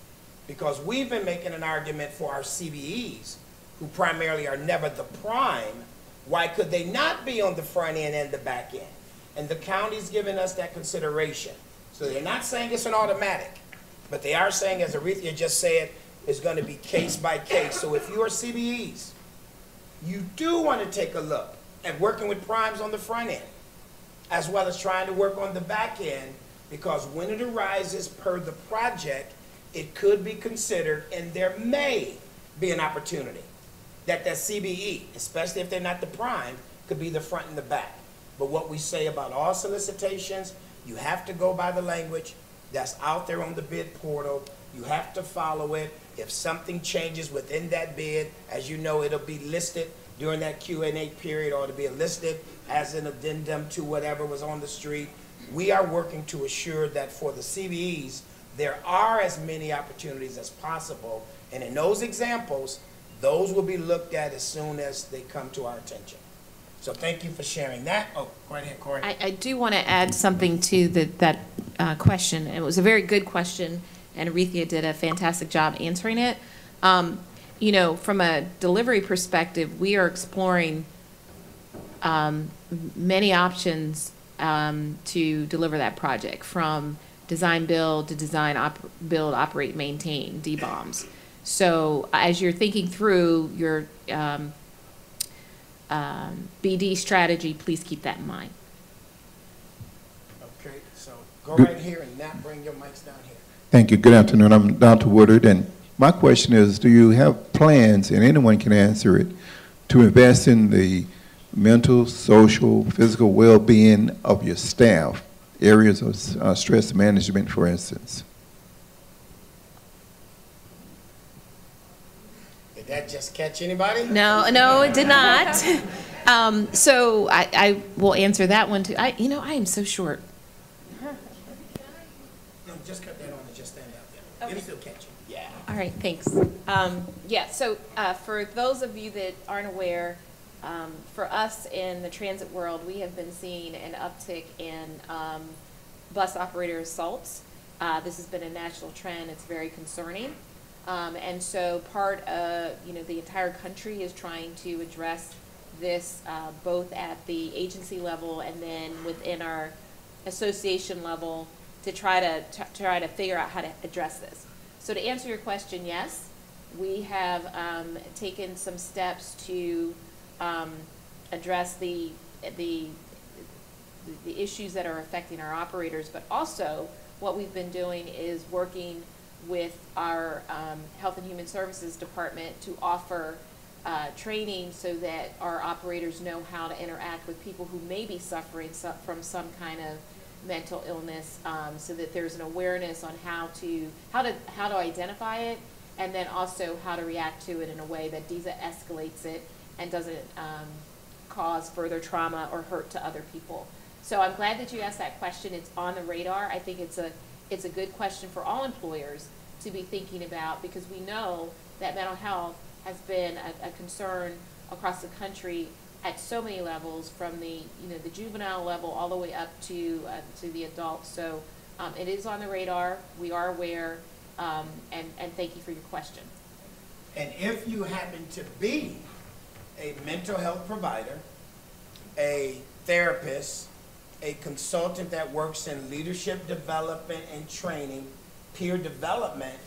because we've been making an argument for our CBEs, who primarily are never the prime. Why could they not be on the front end and the back end? And the county's giving us that consideration. So they're not saying it's an automatic, but they are saying, as Arethea just said, is going to be case by case. So if you are CBEs, you do want to take a look at working with primes on the front end. as well as trying to work on the back end, because when it arises per the project, it could be considered, and there may be an opportunity that that CBE, especially if they're not the prime, could be the front and the back. But what we say about all solicitations, you have to go by the language that's out there on the bid portal. You have to follow it. If something changes within that bid, as you know, it'll be listed during that Q&A period, or it'll be listed as an addendum to whatever was on the street. We are working to assure that for the CBEs, there are as many opportunities as possible. And in those examples, those will be looked at as soon as they come to our attention. So thank you for sharing that. Oh, right here, Corey. I do want to add something to that question. It was a very good question, and Arethea did a fantastic job answering it. You know, from a delivery perspective, we are exploring many options to deliver that project, from design build to design build, operate, maintain, DBOMs. So as you're thinking through your BD strategy, please keep that in mind. Okay, so go right here and not bring your mics down here. Thank you. Good afternoon. I'm Dr. Woodard, and my question is, do you have plans, and anyone can answer it, to invest in the mental, social, physical well-being of your staff, areas of stress management, for instance? Did that just catch anybody? No, it did not. So I will answer that one too. You know, I am so short. No, just cut that on and just stand out there. Okay. It'll still catch you. Yeah. All right, thanks. Yeah, so for those of you that aren't aware, for us in the transit world, we have been seeing an uptick in bus operator assaults. This has been a national trend. It's very concerning. And so part of, you know, the entire country is trying to address this both at the agency level and then within our association level to try to figure out how to address this. So to answer your question, yes, we have taken some steps to address the issues that are affecting our operators, but also what we've been doing is working with our Health and Human Services Department to offer training so that our operators know how to interact with people who may be suffering from some kind of mental illness, so that there's an awareness on how to identify it, and then also how to react to it in a way that de-escalates it and doesn't cause further trauma or hurt to other people. So I'm glad that you asked that question. It's on the radar. I think it's a good question for all employers to be thinking about, because we know that mental health has been a concern across the country at so many levels, from the the juvenile level all the way up to the adults. So it is on the radar. We are aware, and thank you for your question. And if you happen to be a mental health provider, a therapist, a consultant that works in leadership development and training, peer development,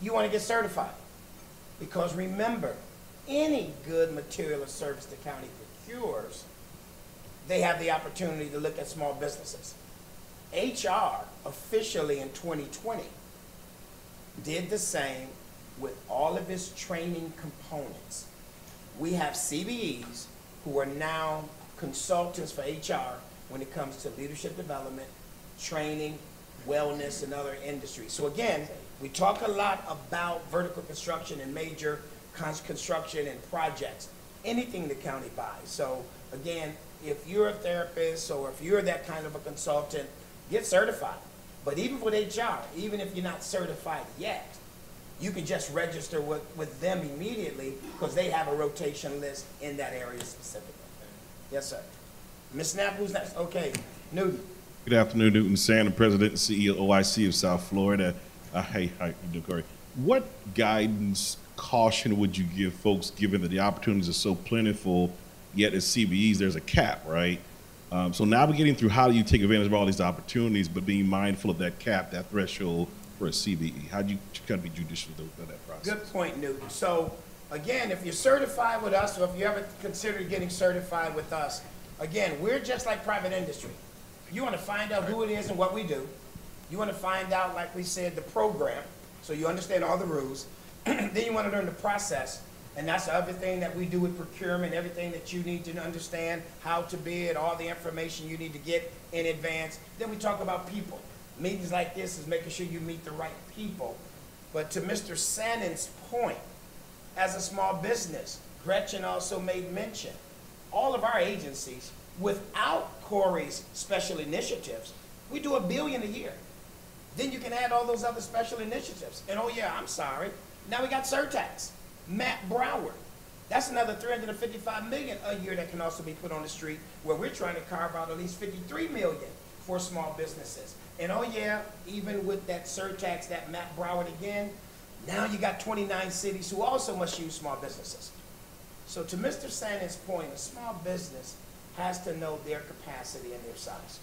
you want to get certified. Because remember, any good material or service the county procures, they have the opportunity to look at small businesses. HR officially in 2020 did the same with all of its training components. We have CBEs who are now consultants for HR when it comes to leadership development, training, wellness, and other industries. So again, we talk a lot about vertical construction and major construction and projects, anything the county buys. So again, if you're a therapist or if you're that kind of a consultant, get certified. But even with HR, even if you're not certified yet, you can just register with them immediately, because they have a rotation list in that area specifically. Yes, sir. Ms. Knapp, who's next? Okay, Newton. Good afternoon, Newton Sand, President and CEO OIC of South Florida. Hey, how you doing, Corey? What guidance, caution would you give folks, given that the opportunities are so plentiful, yet as CBEs, there's a cap, right? So navigating through how do you take advantage of all these opportunities, but being mindful of that cap, that threshold for a CBE? How do you kind of be judicious about that process? Good point, Newton. So again, if you're certified with us, or if you ever consider getting certified with us, again, we're just like private industry. you want to find out who it is and what we do. You want to find out, like we said, the program, so you understand all the rules. Then you want to learn the process, and that's the other thing that we do with procurement, everything that you need to understand, how to bid, all the information you need to get in advance. Then we talk about people. Meetings like this is making sure you meet the right people. But to Mr. Sannon's point, as a small business, Gretchen also made mention, all of our agencies, without Corey's special initiatives, we do $1 billion a year. Then you can add all those other special initiatives. And oh yeah, I'm sorry, now we got surtax, MAP Broward. That's another $355 million a year that can also be put on the street, where we're trying to carve out at least $53 million for small businesses. And oh yeah, even with that surtax, that MAP Broward again, now you got 29 cities who also must use small businesses. So to Mr. Sannon's point, a small business has to know their capacity and their size.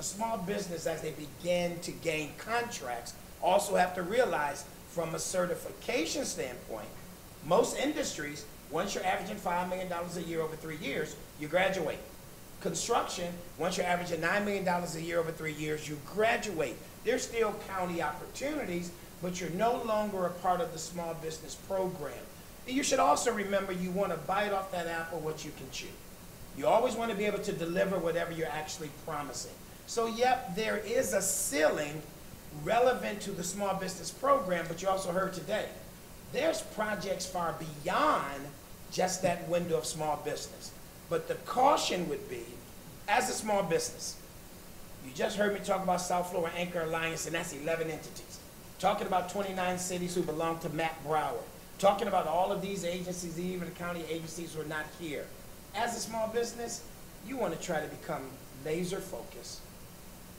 A small business, as they begin to gain contracts, also have to realize from a certification standpoint, most industries, once you're averaging $5 million a year over 3 years, you graduate. Construction, once you're averaging $9 million a year over 3 years, you graduate. There's still county opportunities, but you're no longer a part of the small business program. And you should also remember, you want to bite off that apple what you can chew. You always want to be able to deliver whatever you're actually promising. So yep, there is a ceiling relevant to the small business program, but you also heard today, there's projects far beyond just that window of small business. But the caution would be, as a small business, you just heard me talk about South Florida Anchor Alliance, and that's 11 entities. Talking about 29 cities who belong to MAP Broward. Talking about all of these agencies, even the county agencies who are not here. As a small business, you want to try to become laser focused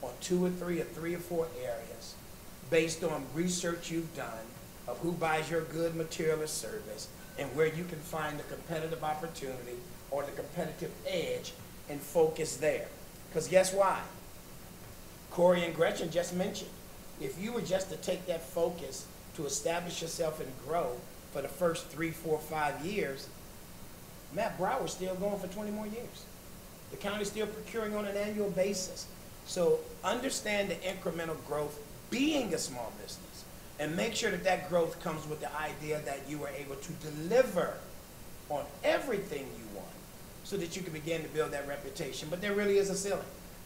on two or three or four areas based on research you've done of who buys your good, material, or service, and where you can find the competitive opportunity or the competitive edge and focus there. Because guess why? Corey and Gretchen just mentioned, if you were just to take that focus to establish yourself and grow for the first 3, 4, 5 years, Matt Broward's still going for 20 more years. The county's still procuring on an annual basis. So understand the incremental growth being a small business, and make sure that that growth comes with the idea that you are able to deliver on everything you want so that you can begin to build that reputation. But there really is a ceiling.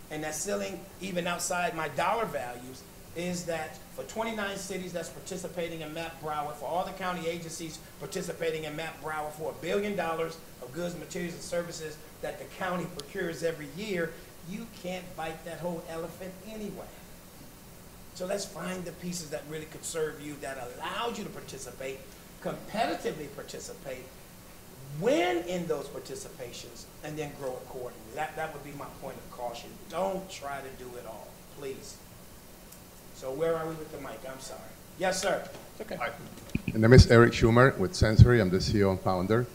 And that ceiling, even outside my dollar values, is that for 29 cities that's participating in MAP Broward, for all the county agencies participating in MAP Broward for $1 billion of goods, materials, and services that the county procures every year, you can't bite that whole elephant anyway. So let's find the pieces that really could serve you, that allowed you to participate, competitively participate, win in those participations, and then grow accordingly. That would be my point of caution. Don't try to do it all, please. So where are we with the mic? I'm sorry. Yes, sir. Okay. Hi. My name is Eric Schumer with Sensory. I'm the CEO and founder.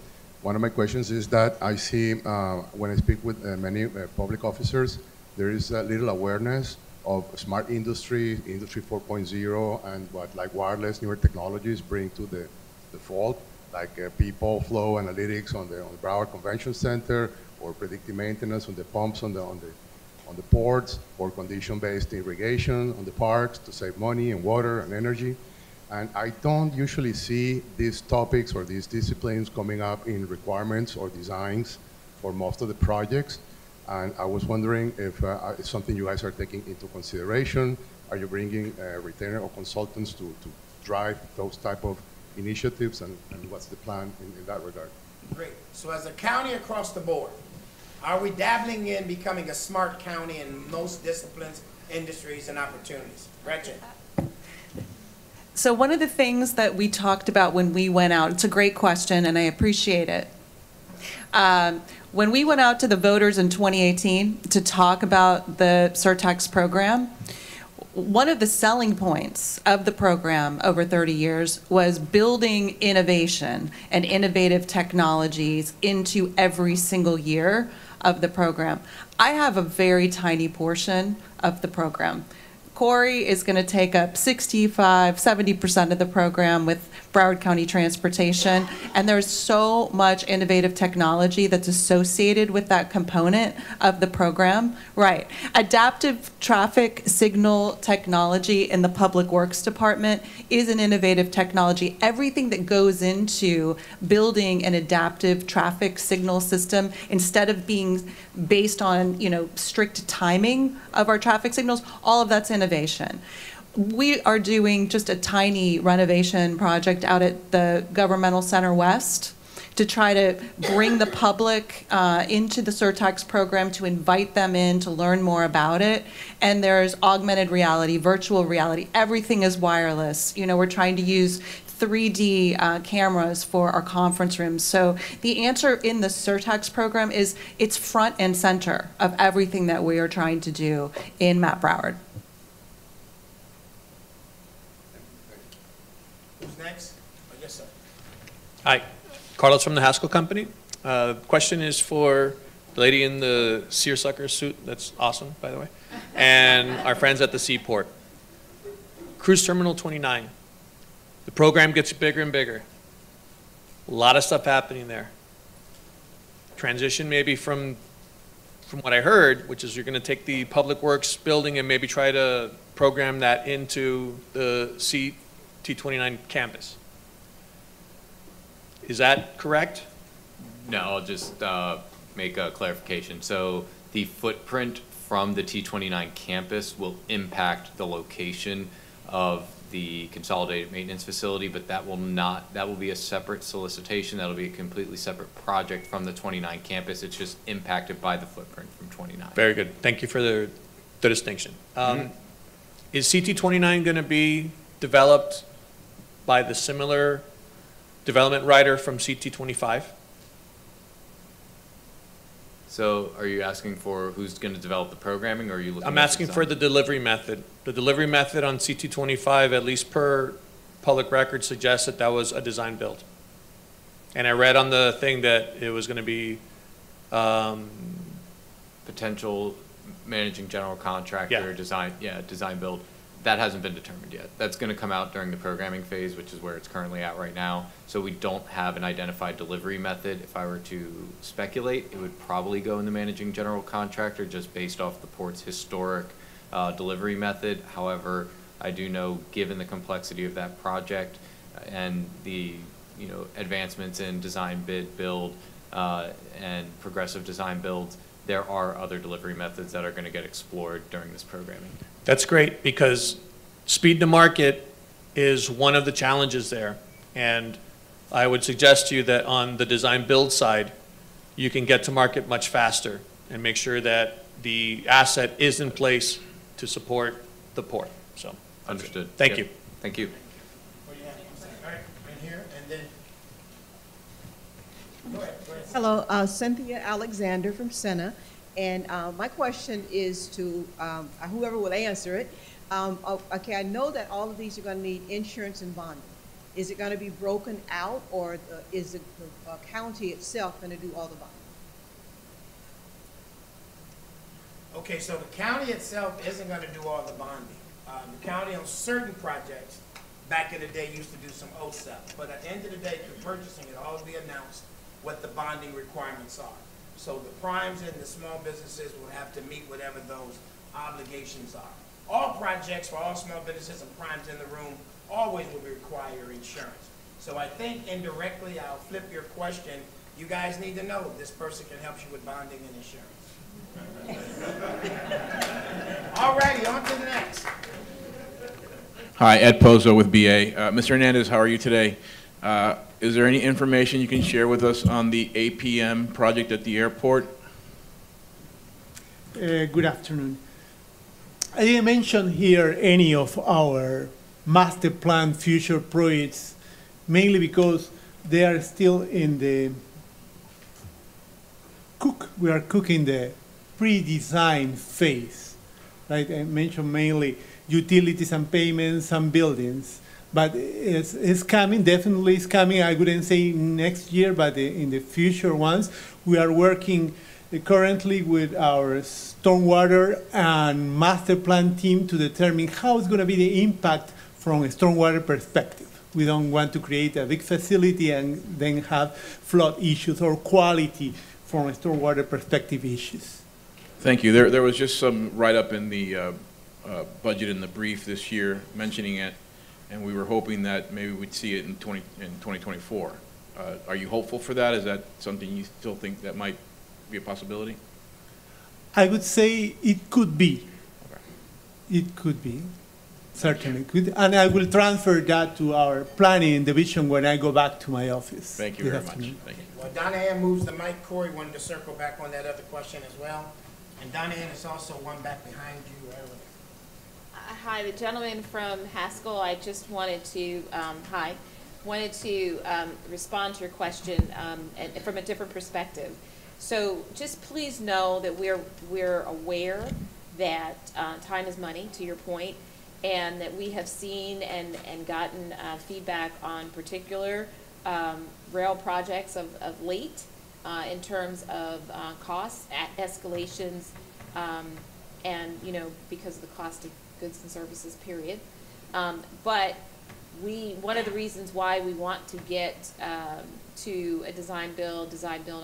One of my questions is that I see when I speak with many public officers, there is a little awareness of smart industry, Industry 4.0, and what like wireless, newer technologies bring to the fold, like people flow analytics on the Broward Convention Center, or predictive maintenance on the pumps on the ports, or condition-based irrigation on the parks to save money and water and energy. And I don't usually see these topics or these disciplines coming up in requirements or designs for most of the projects. And I was wondering if it's something you guys are taking into consideration. Are you bringing retainer or consultants to drive those type of initiatives, and what's the plan in that regard? Great. So as a county across the board, are we dabbling in becoming a smart county in most disciplines, industries, and opportunities? Gretchen. So one of the things that we talked about when we went out, it's a great question and I appreciate it. When we went out to the voters in 2018 to talk about the surtax program, one of the selling points of the program over 30 years was building innovation and innovative technologies into every single year of the program. I have a very tiny portion of the program. Corey is going to take up 65-70% of the program with Broward County Transportation, and there's so much innovative technology that's associated with that component of the program. Right. Adaptive traffic signal technology in the Public Works Department is an innovative technology. Everything that goes into building an adaptive traffic signal system, instead of being based on, you know, strict timing of our traffic signals, all of that's innovation. We are doing just a tiny renovation project out at the Governmental Center West to try to bring the public into the surtax program, to invite them in to learn more about it. And there's augmented reality, virtual reality, everything is wireless. You know, we're trying to use 3D cameras for our conference rooms. So the answer in the surtax program is it's front and center of everything that we are trying to do in MAP Broward. Who's next? Oh, yes, sir. Hi, Carlos from the Haskell Company. Question is for the lady in the seersucker suit. That's awesome, by the way. And our friends at the seaport. Cruise Terminal 29. The program gets bigger and bigger. A lot of stuff happening there. Transition maybe from what I heard, which is you're going to take the Public Works building and maybe try to program that into the CT29 campus. Is that correct? No, I'll just make a clarification. So the footprint from the T29 campus will impact the location of the consolidated maintenance facility, but that will not, that will be a separate solicitation. That'll be a completely separate project from the 29 campus. It's just impacted by the footprint from 29. Very good. Thank you for the distinction. Is CT29 going to be developed by the similar development rider from CT25? So are you asking for who's going to develop the programming, or are you looking? I'm asking for the delivery method. The delivery method on CT25, at least per public record, suggests that that was a design build. And I read on the thing that it was going to be potential managing general contractor, yeah. design build. That hasn't been determined yet. That's going to come out during the programming phase, which is where it's currently at right now. So we don't have an identified delivery method. If I were to speculate, it would probably go in the managing general contractor just based off the port's historic delivery method. However, I do know, given the complexity of that project and the, you know, advancements in design bid build and progressive design builds, there are other delivery methods that are going to get explored during this programming. That's great, because speed to market is one of the challenges there. And I would suggest to you that on the design build side, you can get to market much faster and make sure that the asset is in place to support the port. So understood. Thank you. Thank you. Hello, Cynthia Alexander from Senna, and my question is to whoever will answer it. Okay, I know that all of these are going to need insurance and bonding. Is it going to be broken out, or is the county itself going to do all the bonding? Okay, so the county itself isn't going to do all the bonding. The county on certain projects back in the day used to do some OSEP, but at the end of the day, through purchasing, it all will be announced what the bonding requirements are. So the primes and the small businesses will have to meet whatever those obligations are. All projects for all small businesses and primes in the room always will require insurance. So I think indirectly, I'll flip your question. You guys need to know this person can help you with bonding and insurance. All righty, on to the next. Hi, Ed Pozo with BA. Mr. Hernandez, how are you today? Is there any information you can share with us on the APM project at the airport? Good afternoon. I didn't mention here any of our master plan future projects, mainly because they are still in the cook. We are cooking the pre-design phase, right? I mentioned mainly utilities and payments and buildings. But it's coming, definitely it's coming. I wouldn't say next year, but in the future ones. We are working currently with our stormwater and master plan team to determine how it's going to be the impact from a stormwater perspective. We don't want to create a big facility and then have flood issues or quality from a stormwater perspective issues. Thank you. There was just some write-up in the budget in the brief this year mentioning it, and we were hoping that maybe we'd see it in 2024. Are you hopeful for that? Is that something you still think that might be a possibility? I would say it could be. Okay. It could be. Certainly could. And I will transfer that to our planning division when I go back to my office. Thank you very much. Thank you. Well, Donahan moves the mic. Corey wanted to circle back on that other question as well. And Donahan is also one back behind you earlier. Hi, the gentleman from Haskell. I just wanted to, respond to your question and from a different perspective. So just please know that we're aware that time is money, to your point, and that we have seen and gotten feedback on particular rail projects of late in terms of costs, escalations, and you know, because of the cost of goods and services, period. But one of the reasons why we want to get to a design build,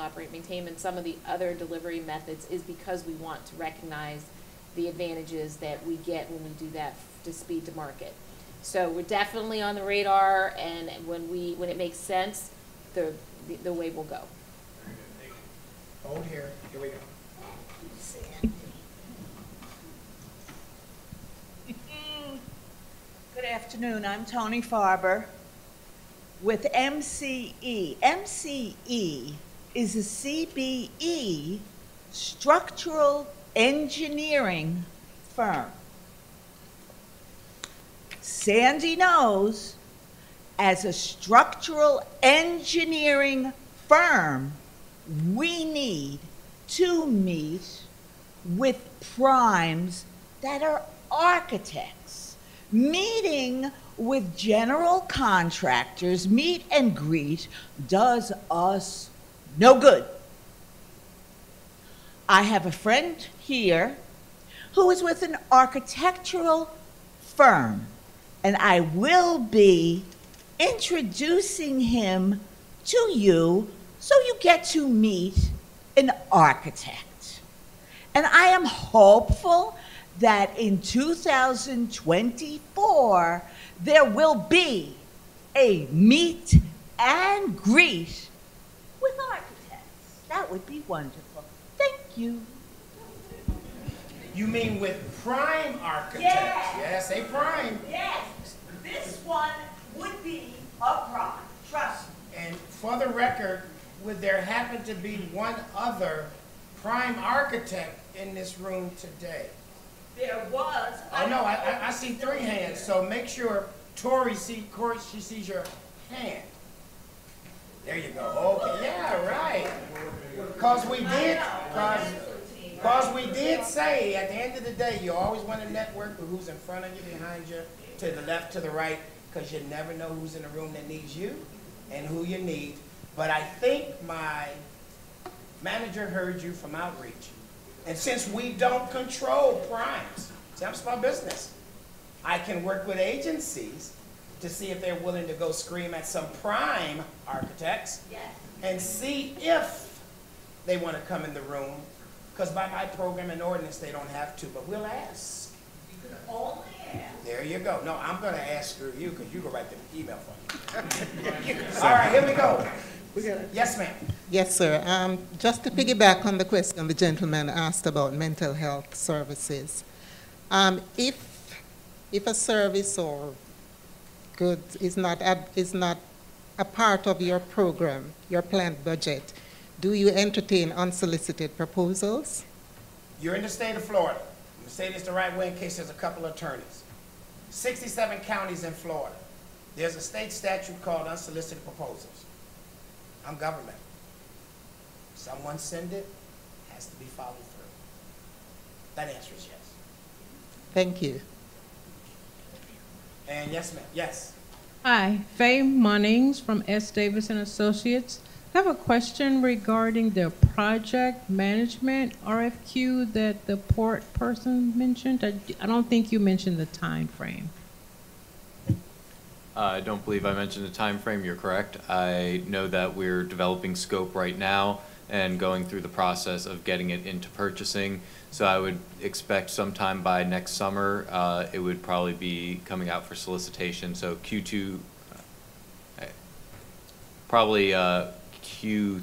operate, maintain, and some of the other delivery methods is because we want to recognize the advantages that we get when we do that to speed to market. So we're definitely on the radar, and when it makes sense, the way we'll go. Hold here. Here we go. Good afternoon. I'm Tony Farber with MCE. MCE is a CBE structural engineering firm. Sandy knows, as a structural engineering firm, we need to meet with primes that are architects. Meeting with general contractors, meet and greet, does us no good. I have a friend here who is with an architectural firm, and I will be introducing him to you so you get to meet an architect. And I am hopeful that in 2024, there will be a meet and greet with architects. That would be wonderful. Thank you. You mean with prime architects? Yes, a prime. Yes, this one would be a prime, trust me. And for the record, would there happen to be one other prime architect in this room today? There was. Oh, no, I see three hands, so make sure Tori sees, Corey, she sees your hand. There you go. Okay, yeah, right. Because we did say, at the end of the day, you always want to network with who's in front of you, behind you, to the left, to the right, because you never know who's in the room that needs you and who you need. But I think my manager heard you from outreach. And since we don't control primes, that's my business. I can work with agencies to see if they're willing to go scream at some prime architects, yes, and see if they want to come in the room. Because by my program and ordinance, they don't have to, but we'll ask. You can only ask. There you go. No, I'm going to ask through you because you can write the email for me. All right, here we go. Yes, ma'am. Yes, sir. Just to piggyback on the question the gentleman asked about mental health services, if a service or good is not a part of your program, your planned budget, do you entertain unsolicited proposals? You're in the state of Florida. I'm going to say this the right way in case there's a couple of attorneys. 67 counties in Florida. There's a state statute called unsolicited proposals. I'm government. Someone send it, has to be followed through. That answer is yes. Thank you. And yes, ma'am. Yes. Hi, Faye Munnings from S. Davis & Associates. I have a question regarding the project management RFQ that the port person mentioned. I don't think you mentioned the time frame. I don't believe I mentioned a time frame. You're correct. I know that we're developing scope right now and going through the process of getting it into purchasing. So I would expect sometime by next summer, it would probably be coming out for solicitation. So Q2, probably Q3,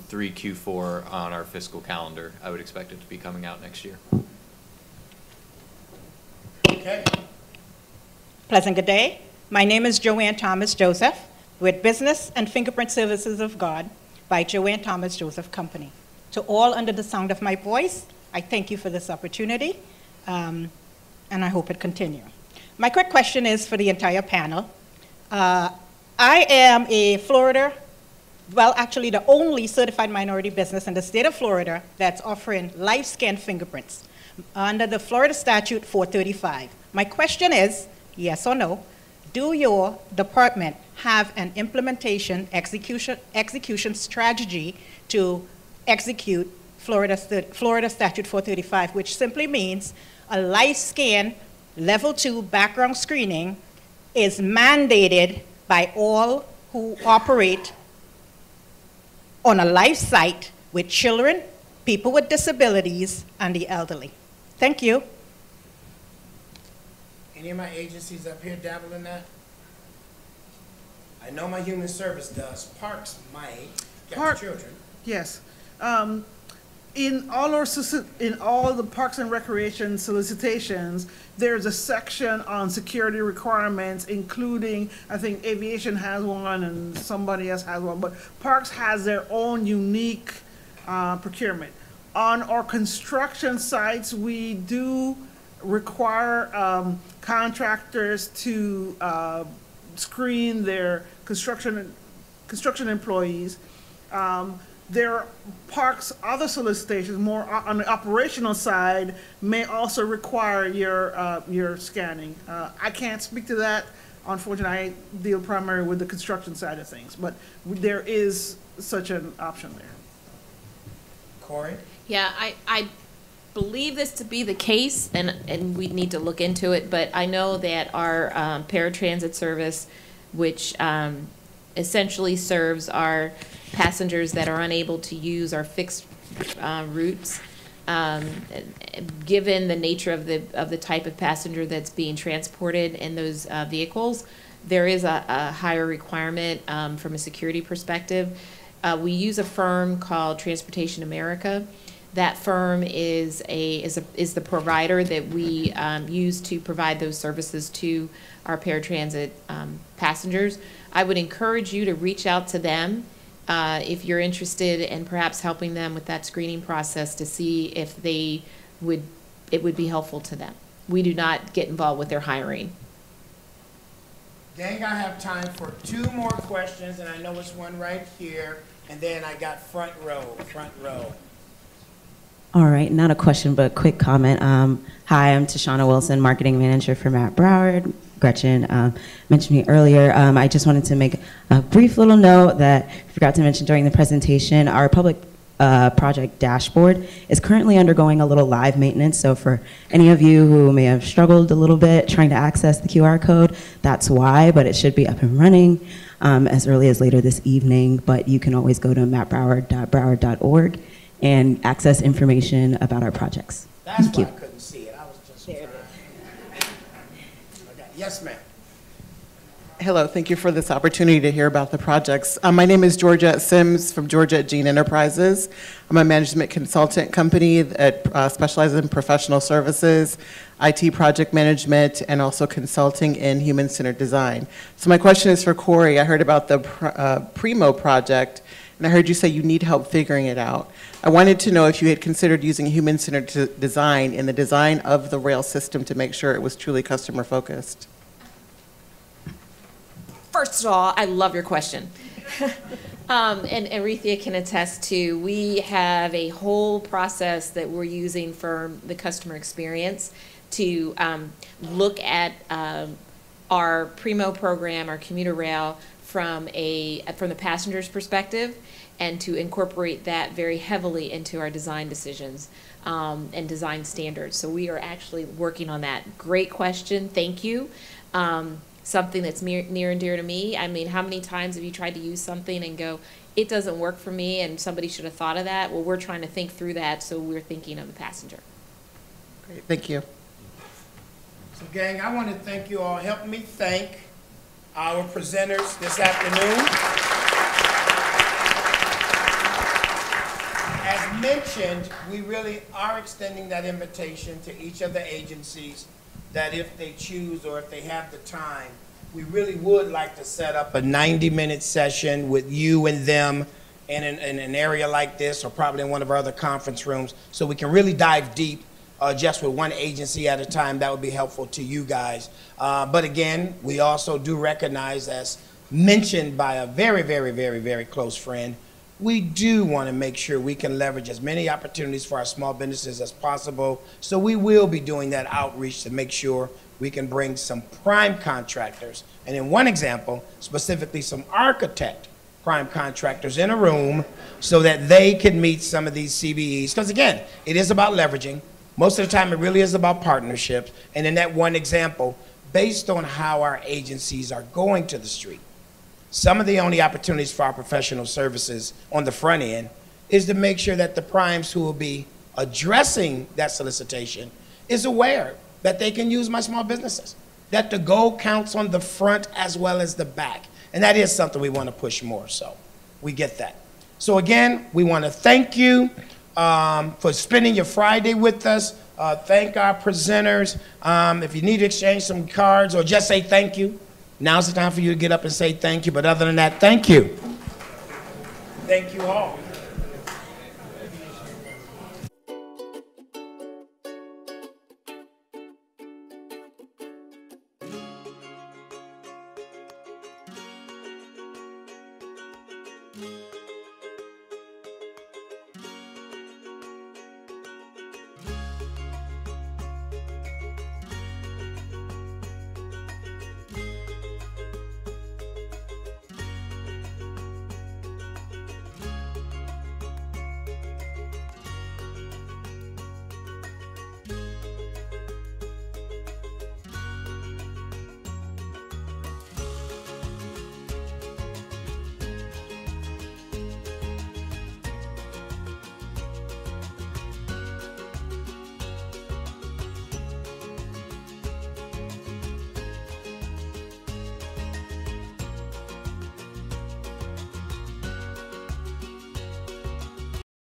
Q4 on our fiscal calendar. I would expect it to be coming out next year. Okay. Pleasant good day. My name is Joanne Thomas Joseph with Business and Fingerprint Services of God by Joanne Thomas Joseph Company. To all under the sound of my voice, I thank you for this opportunity, and I hope it continues. My quick question is for the entire panel. I am a Florida, well, actually the only certified minority business in the state of Florida that's offering live scan fingerprints under the Florida Statute 435. My question is, yes or no, do your department have an implementation execution strategy to execute Florida Statute 435, which simply means a live scan level 2 background screening is mandated by all who operate on a live site with children, people with disabilities, and the elderly. Thank you. Any of my agencies up here dabble in that? I know my human service does. Parks might. Got the children. Yes. In all the Parks and Recreation solicitations, there's a section on security requirements, including, I think aviation has one and somebody else has one, but Parks has their own unique procurement. On our construction sites, we do require contractors to screen their construction employees. There are Parks, other solicitations, more on the operational side, may also require your scanning. I can't speak to that. Unfortunately, I deal primarily with the construction side of things, but there is such an option there. Corey? Yeah, I believe this to be the case, and we need to look into it, but I know that our paratransit service, which essentially serves our passengers that are unable to use our fixed routes, given the nature of the type of passenger that's being transported in those vehicles, there is a higher requirement from a security perspective. We use a firm called Transportation America. That firm is the provider that we use to provide those services to our paratransit passengers. I would encourage you to reach out to them if you're interested in perhaps helping them with that screening process to see if they would, it would be helpful to them. We do not get involved with their hiring. Gang, I have time for 2 more questions, and I know it's one right here, and then I got front row, front row. All right, not a question, but a quick comment. Hi, I'm Tashana Wilson, Marketing Manager for MAP Broward. Gretchen mentioned me earlier. I just wanted to make a brief little note that I forgot to mention during the presentation. Our public project dashboard is currently undergoing a little live maintenance. So for any of you who may have struggled a little bit trying to access the QR code, that's why, but it should be up and running as early as later this evening. But you can always go to mapbroward.org and access information about our projects. That's why I couldn't see it. I was just there. Okay. Yes, ma'am. Hello, thank you for this opportunity to hear about the projects. My name is Georgette Sims from Georgette Jean Enterprises. I'm a management consultant company that specializes in professional services, IT project management, and also consulting in human-centered design. So my question is for Corey. I heard about the Primo project, and I heard you say you need help figuring it out. I wanted to know if you had considered using human-centered design in the design of the rail system to make sure it was truly customer-focused. First of all, I love your question. And Arethea can attest to, we have a whole process that we're using for the customer experience to look at our Primo program, our commuter rail, from the passenger's perspective, and to incorporate that very heavily into our design decisions and design standards. So we are actually working on that. Great question, thank you. something that's near and dear to me. I mean, how many times have you tried to use something and go, it doesn't work for me and somebody should have thought of that? Well, we're trying to think through that, so we're thinking of the passenger. Great, thank you. So gang, I want to thank you all. Help me thank our presenters this afternoon. As mentioned, we really are extending that invitation to each of the agencies that if they choose or if they have the time, we really would like to set up a 90-minute session with you and them in an area like this, or probably in one of our other conference rooms, so we can really dive deep just with one agency at a time. That would be helpful to you guys. But again, we also do recognize, as mentioned by a very, very, very, very close friend, we do want to make sure we can leverage as many opportunities for our small businesses as possible. So we will be doing that outreach to make sure we can bring some prime contractors, and in one example, specifically some architect prime contractors in a room so that they can meet some of these CBEs. Because again, it is about leveraging. Most of the time, it really is about partnerships. And in that one example, based on how our agencies are going to the street, some of the only opportunities for our professional services on the front end is to make sure that the primes who will be addressing that solicitation is aware that they can use my small businesses, that the goal counts on the front as well as the back. And that is something we want to push more, so we get that. So again, we want to thank you for spending your Friday with us. Thank our presenters. If you need to exchange some cards or just say thank you, now's the time for you to get up and say thank you. But other than that, thank you. Thank you all.